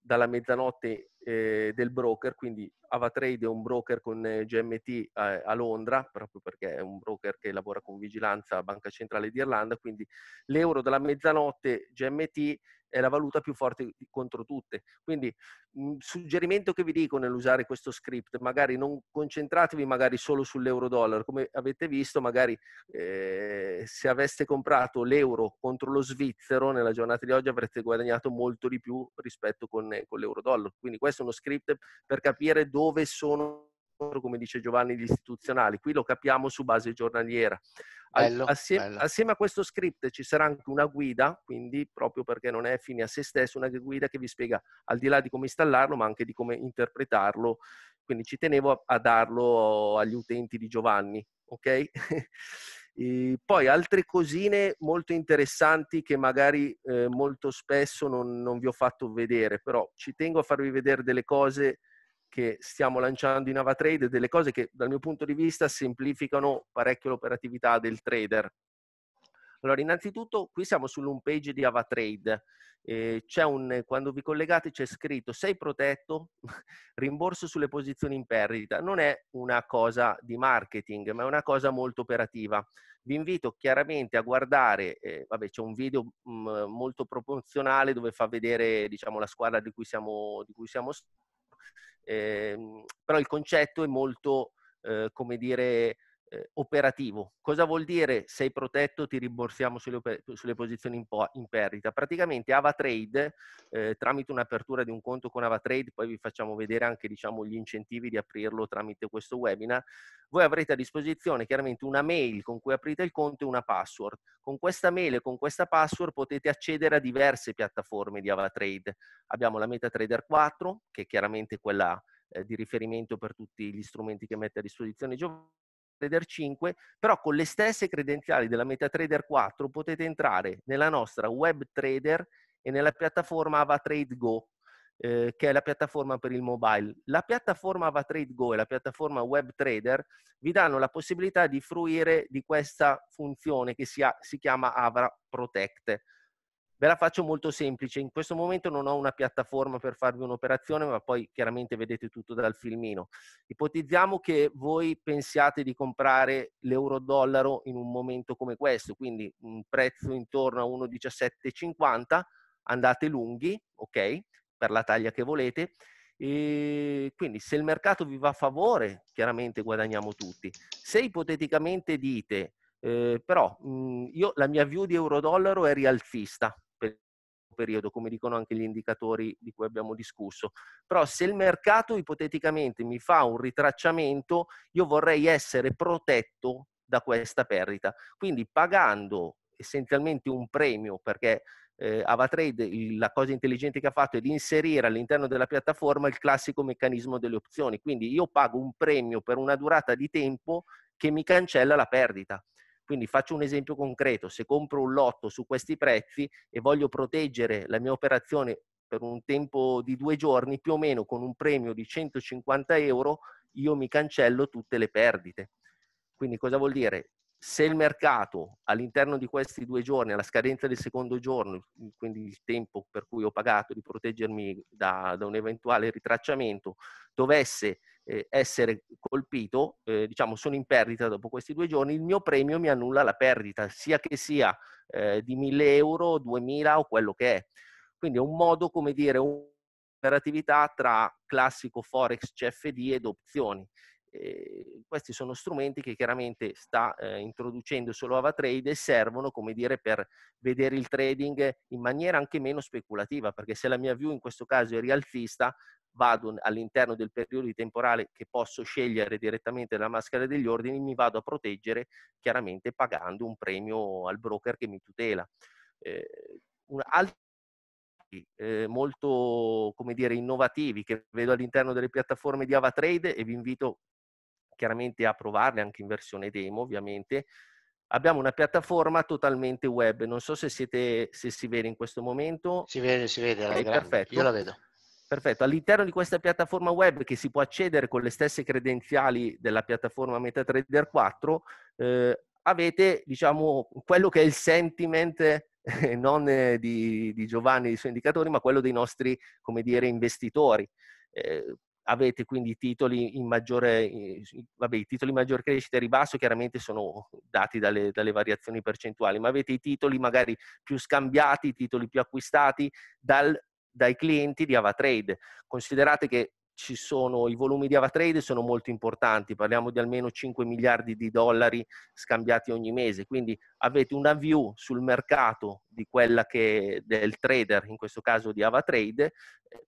dalla mezzanotte eh, del broker, quindi AvaTrade è un broker con eh, G M T eh, a Londra, proprio perché è un broker che lavora con vigilanza Banca Centrale d'Irlanda, quindi l'euro dalla mezzanotte G M T è la valuta più forte contro tutte. Quindi un suggerimento che vi dico nell'usare questo script, magari non concentratevi magari solo sull'euro-dollaro, come avete visto magari eh, se aveste comprato l'euro contro lo svizzero nella giornata di oggi avreste guadagnato molto di più rispetto con, con l'euro-dollaro. Quindi questo è uno script per capire dove sono, come dice Giovanni, gli istituzionali. Qui lo capiamo su base giornaliera. Bello, assieme, bello. assieme a questo script ci sarà anche una guida, quindi proprio perché non è fine a se stesso, una guida che vi spiega al di là di come installarlo ma anche di come interpretarlo, quindi ci tenevo a, a darlo agli utenti di Giovanni, ok? E poi altre cosine molto interessanti che magari eh, molto spesso non, non vi ho fatto vedere, però ci tengo a farvi vedere delle cose che stiamo lanciando in AvaTrade, delle cose che dal mio punto di vista semplificano parecchio l'operatività del trader. Allora, innanzitutto qui siamo sull'home page di AvaTrade. Eh, c'è un, quando vi collegate c'è scritto sei protetto, rimborso sulle posizioni in perdita. Non è una cosa di marketing, ma è una cosa molto operativa. Vi invito chiaramente a guardare, eh, vabbè, c'è un video mh, molto proporzionale dove fa vedere diciamo, la squadra di cui siamo, di cui siamo Eh, però il concetto è molto eh, come dire eh, operativo. Cosa vuol dire sei protetto, ti rimborsiamo sulle, sulle posizioni in, in perdita? Praticamente AvaTrade eh, tramite un'apertura di un conto con AvaTrade, poi vi facciamo vedere anche diciamo, gli incentivi di aprirlo tramite questo webinar, voi avrete a disposizione chiaramente una mail con cui aprite il conto e una password. Con questa mail e con questa password potete accedere a diverse piattaforme di AvaTrade. Abbiamo la MetaTrader quattro, che è chiaramente quella eh, di riferimento per tutti gli strumenti che mette a disposizione Giovanni, MetaTrader cinque, però con le stesse credenziali della MetaTrader quattro potete entrare nella nostra Web Trader e nella piattaforma AvaTrade Go, eh, che è la piattaforma per il mobile. La piattaforma AvaTrade Go e la piattaforma Web Trader vi danno la possibilità di fruire di questa funzione che si, ha, si chiama Avra Protect. Ve la faccio molto semplice, in questo momento non ho una piattaforma per farvi un'operazione, ma poi chiaramente vedete tutto dal filmino. Ipotizziamo che voi pensiate di comprare l'euro-dollaro in un momento come questo, quindi un prezzo intorno a uno virgola diciassette cinquanta, andate lunghi, ok? Per la taglia che volete, E quindi se il mercato vi va a favore, chiaramente guadagniamo tutti. Se ipoteticamente dite, eh, però mh, io la mia view di euro-dollaro è rialzista per il periodo, come dicono anche gli indicatori di cui abbiamo discusso, però se il mercato ipoteticamente mi fa un ritracciamento, io vorrei essere protetto da questa perdita. Quindi pagando essenzialmente un premio, perché eh, AvaTrade la cosa intelligente che ha fatto è di inserire all'interno della piattaforma il classico meccanismo delle opzioni. Quindi io pago un premio per una durata di tempo che mi cancella la perdita. Quindi faccio un esempio concreto: se compro un lotto su questi prezzi e voglio proteggere la mia operazione per un tempo di due giorni, più o meno con un premio di centocinquanta euro, io mi cancello tutte le perdite. Quindi cosa vuol dire? Se il mercato all'interno di questi due giorni, alla scadenza del secondo giorno, quindi il tempo per cui ho pagato di proteggermi da, da un eventuale ritracciamento, dovesse eh, essere colpito, eh, diciamo sono in perdita dopo questi due giorni, il mio premio mi annulla la perdita, sia che sia eh, di mille euro, duemila o quello che è. Quindi è un modo, come dire, un'operatività tra classico Forex, C F D ed opzioni. Eh, questi sono strumenti che chiaramente sta eh, introducendo solo AvaTrade e servono, come dire, per vedere il trading in maniera anche meno speculativa, perché se la mia view in questo caso è rialzista, vado all'interno del periodo temporale che posso scegliere direttamente dalla maschera degli ordini, mi vado a proteggere chiaramente pagando un premio al broker che mi tutela. Eh, un altro Eh, molto, come dire, innovativi che vedo all'interno delle piattaforme di AvaTrade, e vi invito chiaramente a provarle anche in versione demo ovviamente. Abbiamo una piattaforma totalmente web, non so se siete se si vede in questo momento. Si vede, si vede, eh, perfetto. Io la vedo. Perfetto, all'interno di questa piattaforma web, che si può accedere con le stesse credenziali della piattaforma MetaTrader quattro, eh, avete, diciamo, quello che è il sentiment Eh, non eh, di, di Giovanni e dei suoi indicatori, ma quello dei nostri, come dire, investitori. Eh, avete quindi titoli in maggiore, eh, vabbè, i titoli in maggior crescita e ribasso chiaramente sono dati dalle, dalle variazioni percentuali, ma avete i titoli magari più scambiati, i titoli più acquistati dal, dai clienti di AvaTrade. Considerate che ci sono, i volumi di AvaTrade sono molto importanti, parliamo di almeno cinque miliardi di dollari scambiati ogni mese, quindi avete una view sul mercato di quella che del trader, in questo caso di AvaTrade.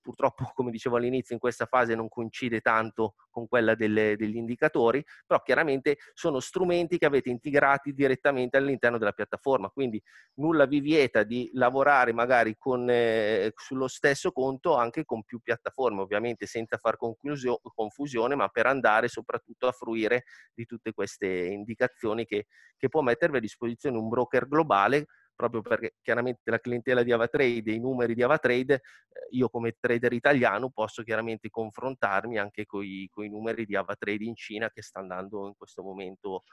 Purtroppo, come dicevo all'inizio, in questa fase non coincide tanto con quella delle, degli indicatori, però chiaramente sono strumenti che avete integrati direttamente all'interno della piattaforma, quindi nulla vi vieta di lavorare magari con, eh, sullo stesso conto anche con più piattaforme, ovviamente senza far confusione, ma per andare soprattutto a fruire di tutte queste indicazioni che, che può mettervi a disposizione un broker globale, proprio perché chiaramente la clientela di AvaTrade, i numeri di AvaTrade, io come trader italiano posso chiaramente confrontarmi anche con i numeri di AvaTrade in Cina, che sta andando in questo momento,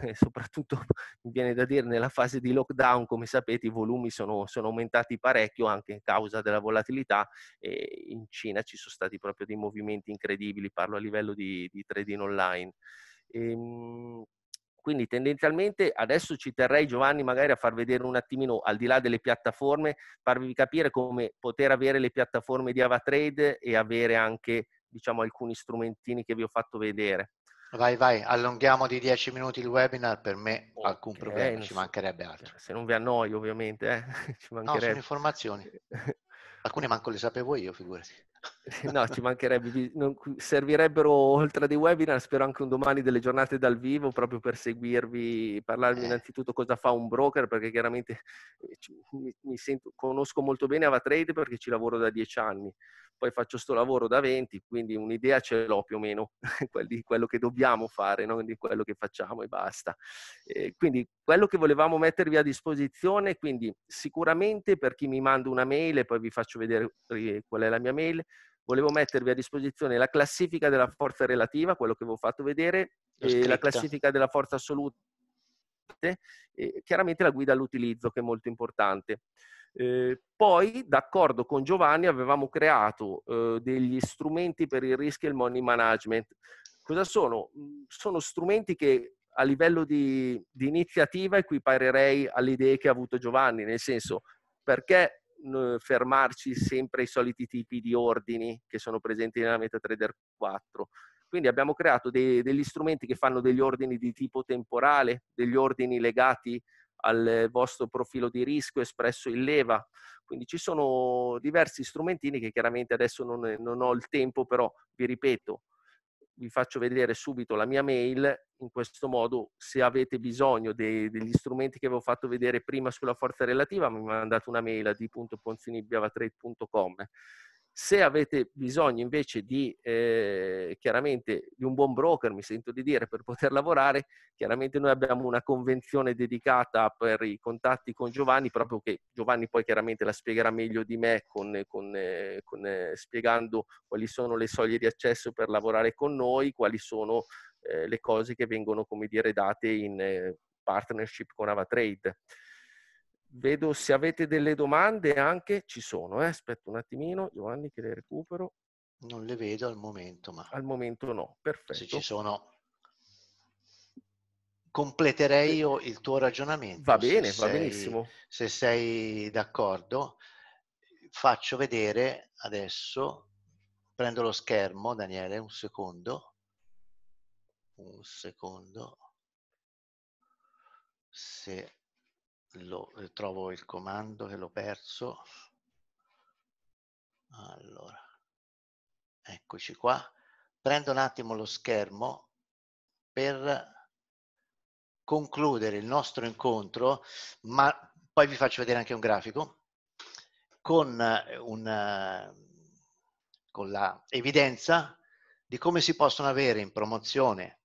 eh, soprattutto mi viene da dire nella fase di lockdown, come sapete i volumi sono, sono aumentati parecchio anche a causa della volatilità, e in Cina ci sono stati proprio dei movimenti incredibili, parlo a livello di, di trading online. Ehm, Quindi tendenzialmente adesso ci terrei, Giovanni, magari a far vedere un attimino, al di là delle piattaforme, farvi capire come poter avere le piattaforme di AvaTrade e avere anche, diciamo, alcuni strumentini che vi ho fatto vedere. Vai, vai, allunghiamo di dieci minuti il webinar, per me okay, alcun problema, ci mancherebbe altro. Se non vi annoio ovviamente, eh. Ci mancherebbe. No, sono informazioni. Alcune manco le sapevo io, figurati. No, ci mancherebbe, non, servirebbero oltre a dei webinar, spero anche un domani, delle giornate dal vivo, proprio per seguirvi, parlarvi innanzitutto cosa fa un broker, perché chiaramente mi, mi sento, conosco molto bene AvaTrade perché ci lavoro da dieci anni, poi faccio sto lavoro da venti, quindi un'idea ce l'ho più o meno di quello che dobbiamo fare, non di quello che facciamo e basta. Eh, quindi quello che volevamo mettervi a disposizione, quindi sicuramente per chi mi manda una mail, e poi vi faccio vedere qual è la mia mail, volevo mettervi a disposizione la classifica della forza relativa, quello che avevo fatto vedere, e la classifica della forza assoluta, e chiaramente la guida all'utilizzo, che è molto importante. Eh, poi, d'accordo con Giovanni, avevamo creato eh, degli strumenti per il rischio e il money management. Cosa sono? Sono strumenti che a livello di, di iniziativa equiparerei alle idee che ha avuto Giovanni, nel senso, perché fermarci sempre ai soliti tipi di ordini che sono presenti nella MetaTrader quattro. Quindi abbiamo creato dei, degli strumenti che fanno degli ordini di tipo temporale, degli ordini legati al vostro profilo di rischio espresso in leva. Quindi ci sono diversi strumentini che chiaramente adesso non, non ho il tempo, però vi ripeto, vi faccio vedere subito la mia mail. In questo modo, se avete bisogno dei, degli strumenti che avevo fatto vedere prima sulla forza relativa, mi mandate una mail a d punto ponzinibbi punto avatrade punto com. Se avete bisogno invece di, eh, chiaramente, di un buon broker, mi sento di dire, per poter lavorare, chiaramente noi abbiamo una convenzione dedicata per i contatti con Giovanni, proprio che Giovanni poi chiaramente la spiegherà meglio di me, con, con, eh, con, eh, spiegando quali sono le soglie di accesso per lavorare con noi, quali sono eh, le cose che vengono, come dire, date in eh, partnership con AvaTrade. Vedo se avete delle domande anche, ci sono, eh? Aspetta un attimino Giovanni che le recupero. Non le vedo al momento, ma... Al momento no, perfetto. Se ci sono, completerei io il tuo ragionamento. Va bene, va benissimo. Se sei d'accordo, faccio vedere adesso, prendo lo schermo, Daniele, un secondo, un secondo, se... Lo, trovo il comando che l'ho perso. Allora, eccoci qua. Prendo un attimo lo schermo per concludere il nostro incontro, ma poi vi faccio vedere anche un grafico con, una, con la evidenza di come si possono avere in promozione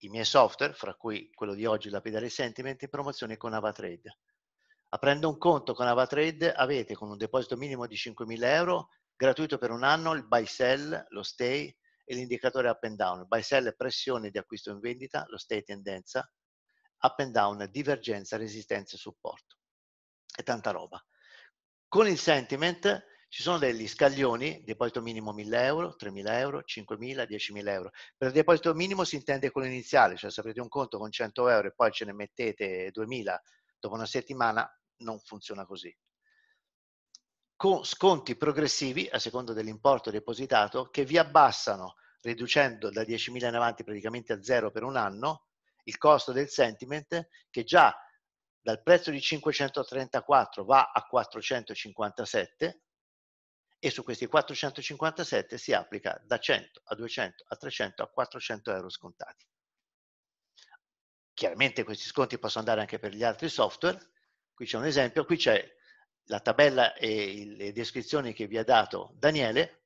i miei software, fra cui quello di oggi, Lapidari Sentiment, in promozione con AvaTrade. Aprendo un conto con AvaTrade avete, con un deposito minimo di cinquemila euro, gratuito per un anno, il buy sell, lo stay e l'indicatore up and down. Il buy sell è pressione di acquisto in vendita, lo stay tendenza, up and down divergenza, resistenza e supporto. E tanta roba. Con il Sentiment ci sono degli scaglioni, deposito minimo mille euro, tremila euro, cinquemila, diecimila euro. Per il deposito minimo si intende quello iniziale, cioè se aprite un conto con cento euro e poi ce ne mettete duemila dopo una settimana, non funziona così. Con sconti progressivi, a seconda dell'importo depositato, che vi abbassano, riducendo da diecimila in avanti praticamente a zero per un anno, il costo del Sentiment, che già dal prezzo di cinquecentotrentaquattro va a quattrocentocinquantasette, e su questi quattrocentocinquantasette si applica da cento a duecento a trecento a quattrocento euro scontati. Chiaramente questi sconti possono andare anche per gli altri software. Qui c'è un esempio, qui c'è la tabella e le descrizioni che vi ha dato Daniele.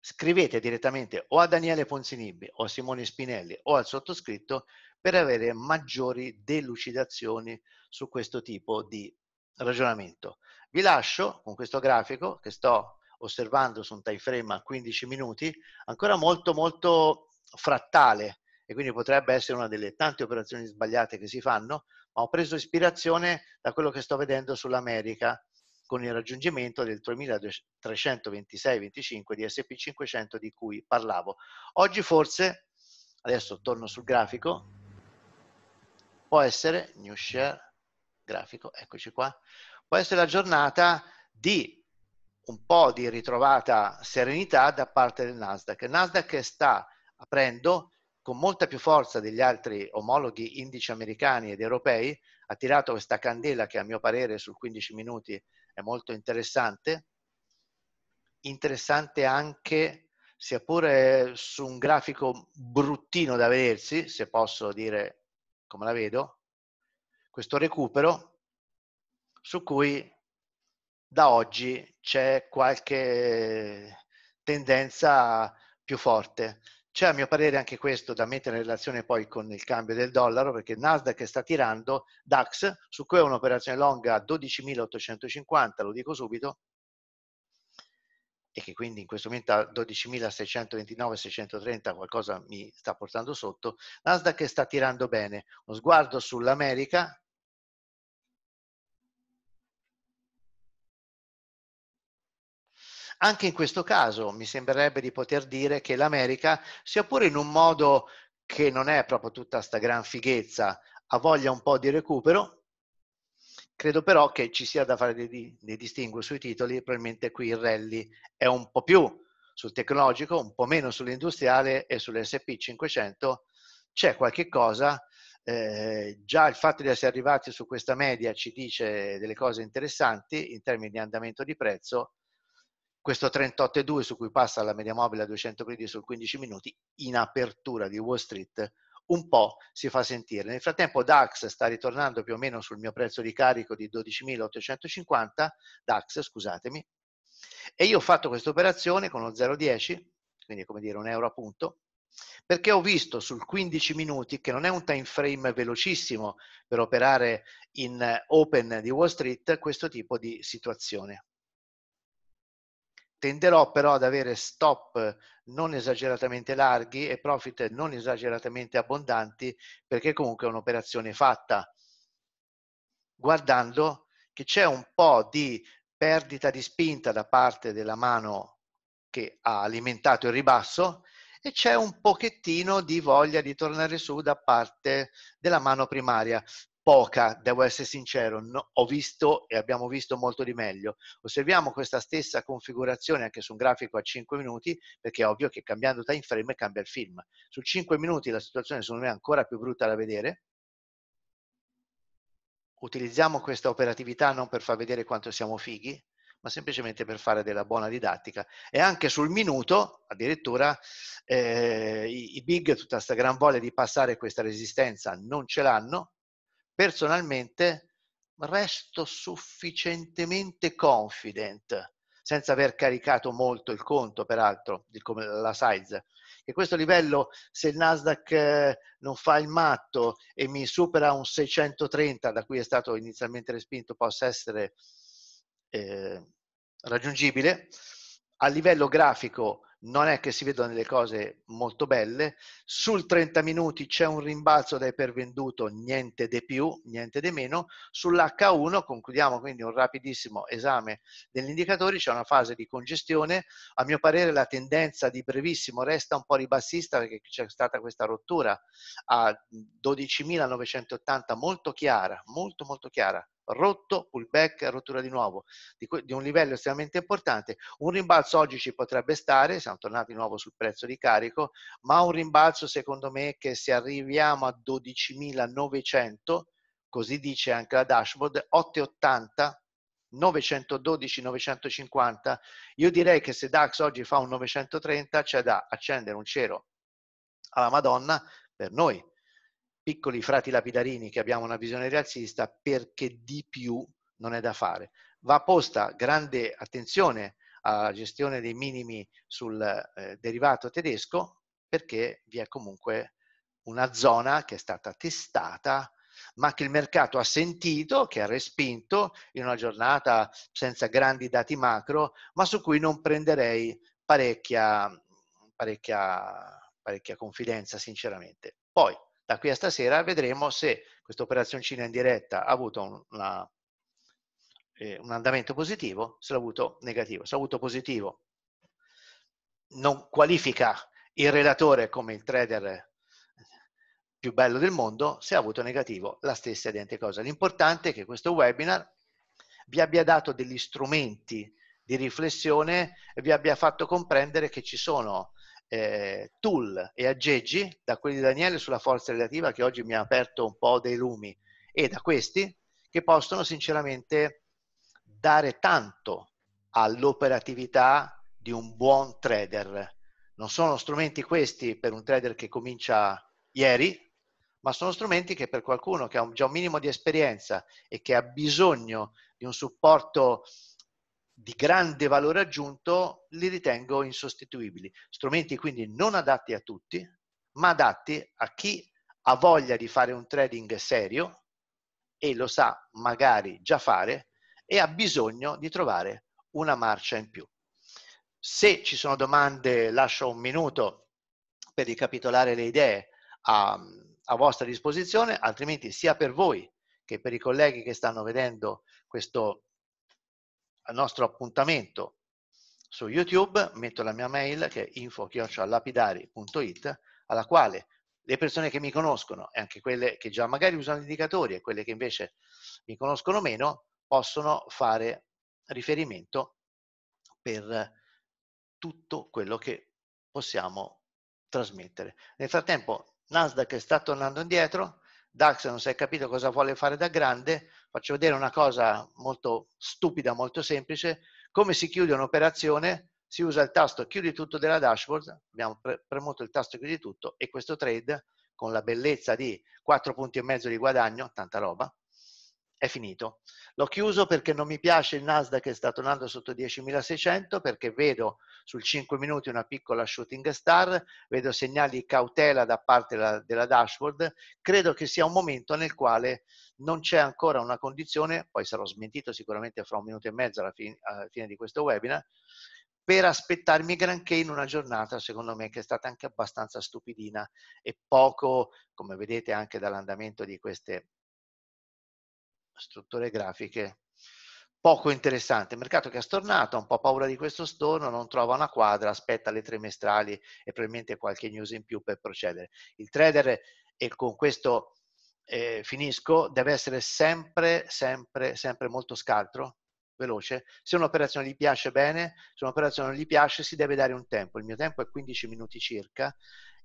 Scrivete direttamente o a Daniele Ponzinibbi o a Simone Spinelli o al sottoscritto per avere maggiori delucidazioni su questo tipo di ragionamento. Vi lascio con questo grafico che sto osservando su un time frame a quindici minuti, ancora molto molto frattale, e quindi potrebbe essere una delle tante operazioni sbagliate che si fanno, ma ho preso ispirazione da quello che sto vedendo sull'America con il raggiungimento del tremilatrecentoventisei virgola venticinque di S and P cinquecento di cui parlavo. Oggi forse, adesso torno sul grafico, può essere new share, grafico, eccoci qua, può essere la giornata di un po' di ritrovata serenità da parte del Nasdaq. Il Nasdaq sta aprendo con molta più forza degli altri omologhi indici americani ed europei, ha tirato questa candela che a mio parere sul quindici minuti è molto interessante, interessante anche sia pure su un grafico bruttino da vedersi, se posso dire come la vedo, questo recupero su cui da oggi c'è qualche tendenza più forte. C'è a mio parere anche questo da mettere in relazione poi con il cambio del dollaro, perché Nasdaq sta tirando, DAX, su cui è un'operazione longa a dodicimilaottocentocinquanta, lo dico subito, e che quindi in questo momento a dodicimilaseicentoventinove seicentotrenta qualcosa mi sta portando sotto. Nasdaq sta tirando bene. Uno sguardo sull'America, anche in questo caso mi sembrerebbe di poter dire che l'America, sia pure in un modo che non è proprio tutta sta gran fighezza, ha voglia un po' di recupero, Credo però che ci sia da fare dei, dei distinguo sui titoli. Probabilmente qui il rally è un po' più sul tecnologico, un po' meno sull'industriale e sull'esse and pi cinquecento. C'è qualche cosa, eh, già il fatto di essere arrivati su questa media ci dice delle cose interessanti in termini di andamento di prezzo. Questo trentotto virgola due su cui passa la media mobile a duecento punti sul quindici minuti in apertura di Wall Street un po' si fa sentire. Nel frattempo DAX sta ritornando più o meno sul mio prezzo di carico di dodicimilaottocentocinquanta, DAX scusatemi, e io ho fatto questa operazione con lo zero virgola dieci, quindi come dire un euro a punto, perché ho visto sul quindici minuti, che non è un time frame velocissimo per operare in open di Wall Street, questo tipo di situazione. Tenderò però ad avere stop non esageratamente larghi e profit non esageratamente abbondanti, perché comunque è un'operazione fatta guardando che c'è un po' di perdita di spinta da parte della mano che ha alimentato il ribasso e c'è un pochettino di voglia di tornare su da parte della mano primaria. Poca, devo essere sincero, no, ho visto e abbiamo visto molto di meglio. Osserviamo questa stessa configurazione anche su un grafico a cinque minuti, perché è ovvio che cambiando time frame cambia il film. Su cinque minuti la situazione secondo me è ancora più brutta da vedere. Utilizziamo questa operatività non per far vedere quanto siamo fighi, ma semplicemente per fare della buona didattica. E anche sul minuto, addirittura, eh, i, i big, tutta questa gran voglia di passare questa resistenza, non ce l'hanno. Personalmente resto sufficientemente confident, senza aver caricato molto il conto, peraltro, di come la size, che questo livello, se il Nasdaq non fa il matto e mi supera un seicentotrenta, da cui è stato inizialmente respinto, possa essere eh, raggiungibile. A livello grafico non è che si vedono delle cose molto belle. Sul trenta minuti c'è un rimbalzo da ipervenduto, niente di più, niente di meno. Sull'acca uno, concludiamo quindi un rapidissimo esame degli indicatori, c'è una fase di congestione. A mio parere la tendenza di brevissimo resta un po' ribassista, perché c'è stata questa rottura a dodicimilanovecentoottanta molto chiara, molto molto chiara. Rotto, pullback, rottura di nuovo di, di un livello estremamente importante. Un rimbalzo oggi ci potrebbe stare, siamo tornati di nuovo sul prezzo di carico, ma un rimbalzo secondo me che se arriviamo a dodicimilanovecento, così dice anche la dashboard, ottocentottanta, novecentododici, novecentocinquanta, io direi che se DAX oggi fa un novecentotrenta c'è da accendere un cero alla Madonna per noi piccoli frati lapidarini che abbiamo una visione rialzista, perché di più non è da fare. Va posta grande attenzione alla gestione dei minimi sul eh, derivato tedesco, perché vi è comunque una zona che è stata testata ma che il mercato ha sentito, che ha respinto in una giornata senza grandi dati macro, ma su cui non prenderei parecchia, parecchia, parecchia confidenza sinceramente. Poi da qui a stasera vedremo se questa operazioncina in diretta ha avuto una, eh, un andamento positivo, se l'ha avuto negativo. Se l'ha avuto positivo non qualifica il relatore come il trader più bello del mondo, se ha avuto negativo la stessa identica cosa. L'importante è che questo webinar vi abbia dato degli strumenti di riflessione e vi abbia fatto comprendere che ci sono Eh, tool e aggeggi, da quelli di Daniele sulla forza relativa che oggi mi ha aperto un po' dei lumi, e da questi che possono sinceramente dare tanto all'operatività di un buon trader. Non sono strumenti questi per un trader che comincia ieri, ma sono strumenti che per qualcuno che ha un, già un minimo di esperienza e che ha bisogno di un supporto di grande valore aggiunto, li ritengo insostituibili. Strumenti quindi non adatti a tutti, ma adatti a chi ha voglia di fare un trading serio e lo sa magari già fare e ha bisogno di trovare una marcia in più. Se ci sono domande, lascio un minuto per ricapitolare le idee a, a vostra disposizione, altrimenti sia per voi che per i colleghi che stanno vedendo questo al nostro appuntamento su YouTube, metto la mia mail che è info chiocciola lapidari punto it, alla quale le persone che mi conoscono e anche quelle che già magari usano indicatori e quelle che invece mi conoscono meno possono fare riferimento per tutto quello che possiamo trasmettere. Nel frattempo Nasdaq sta tornando indietro, DAX non si è capito cosa vuole fare da grande. Faccio vedere una cosa molto stupida, molto semplice: come si chiude un'operazione? Si usa il tasto chiudi tutto della dashboard, abbiamo pre premuto il tasto chiudi tutto e questo trade, con la bellezza di quattro punti e mezzo di guadagno, tanta roba, è finito. L'ho chiuso perché non mi piace il Nasdaq che sta tornando sotto diecimilaseicento, perché vedo sul cinque minuti una piccola shooting star, vedo segnali di cautela da parte della, della dashboard. Credo che sia un momento nel quale non c'è ancora una condizione, poi sarò smentito sicuramente fra un minuto e mezzo alla fine, alla fine di questo webinar, per aspettarmi granché in una giornata, secondo me, che è stata anche abbastanza stupidina e poco, come vedete anche dall'andamento di queste strutture grafiche, poco interessante. Mercato che ha stornato, ha un po' paura di questo storno, non trova una quadra, aspetta le trimestrali e probabilmente qualche news in più per procedere. Il trader, e con questo eh, finisco, deve essere sempre, sempre, sempre molto scaltro, veloce. Se un'operazione gli piace, bene; se un'operazione non gli piace, si deve dare un tempo. Il mio tempo è quindici minuti circa,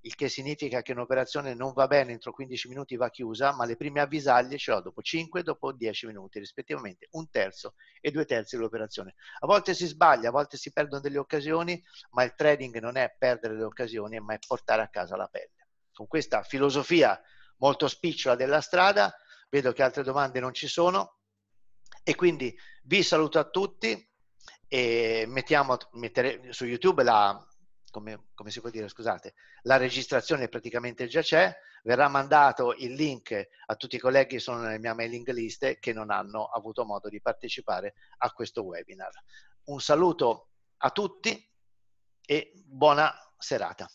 il che significa che un'operazione non va bene entro quindici minuti, va chiusa, ma le prime avvisaglie ce l'ho dopo cinque, dopo dieci minuti rispettivamente, un terzo e due terzi dell'operazione. A volte si sbaglia, a volte si perdono delle occasioni, ma il trading non è perdere le occasioni, ma è portare a casa la pelle. Con questa filosofia molto spicciola della strada, vedo che altre domande non ci sono, e quindi vi saluto a tutti e mettiamo mettere, su YouTube la, come, come si può dire, scusate, la registrazione praticamente già c'è, verrà mandato il link a tutti i colleghi che sono nella mia mailing list che non hanno avuto modo di partecipare a questo webinar. Un saluto a tutti e buona serata.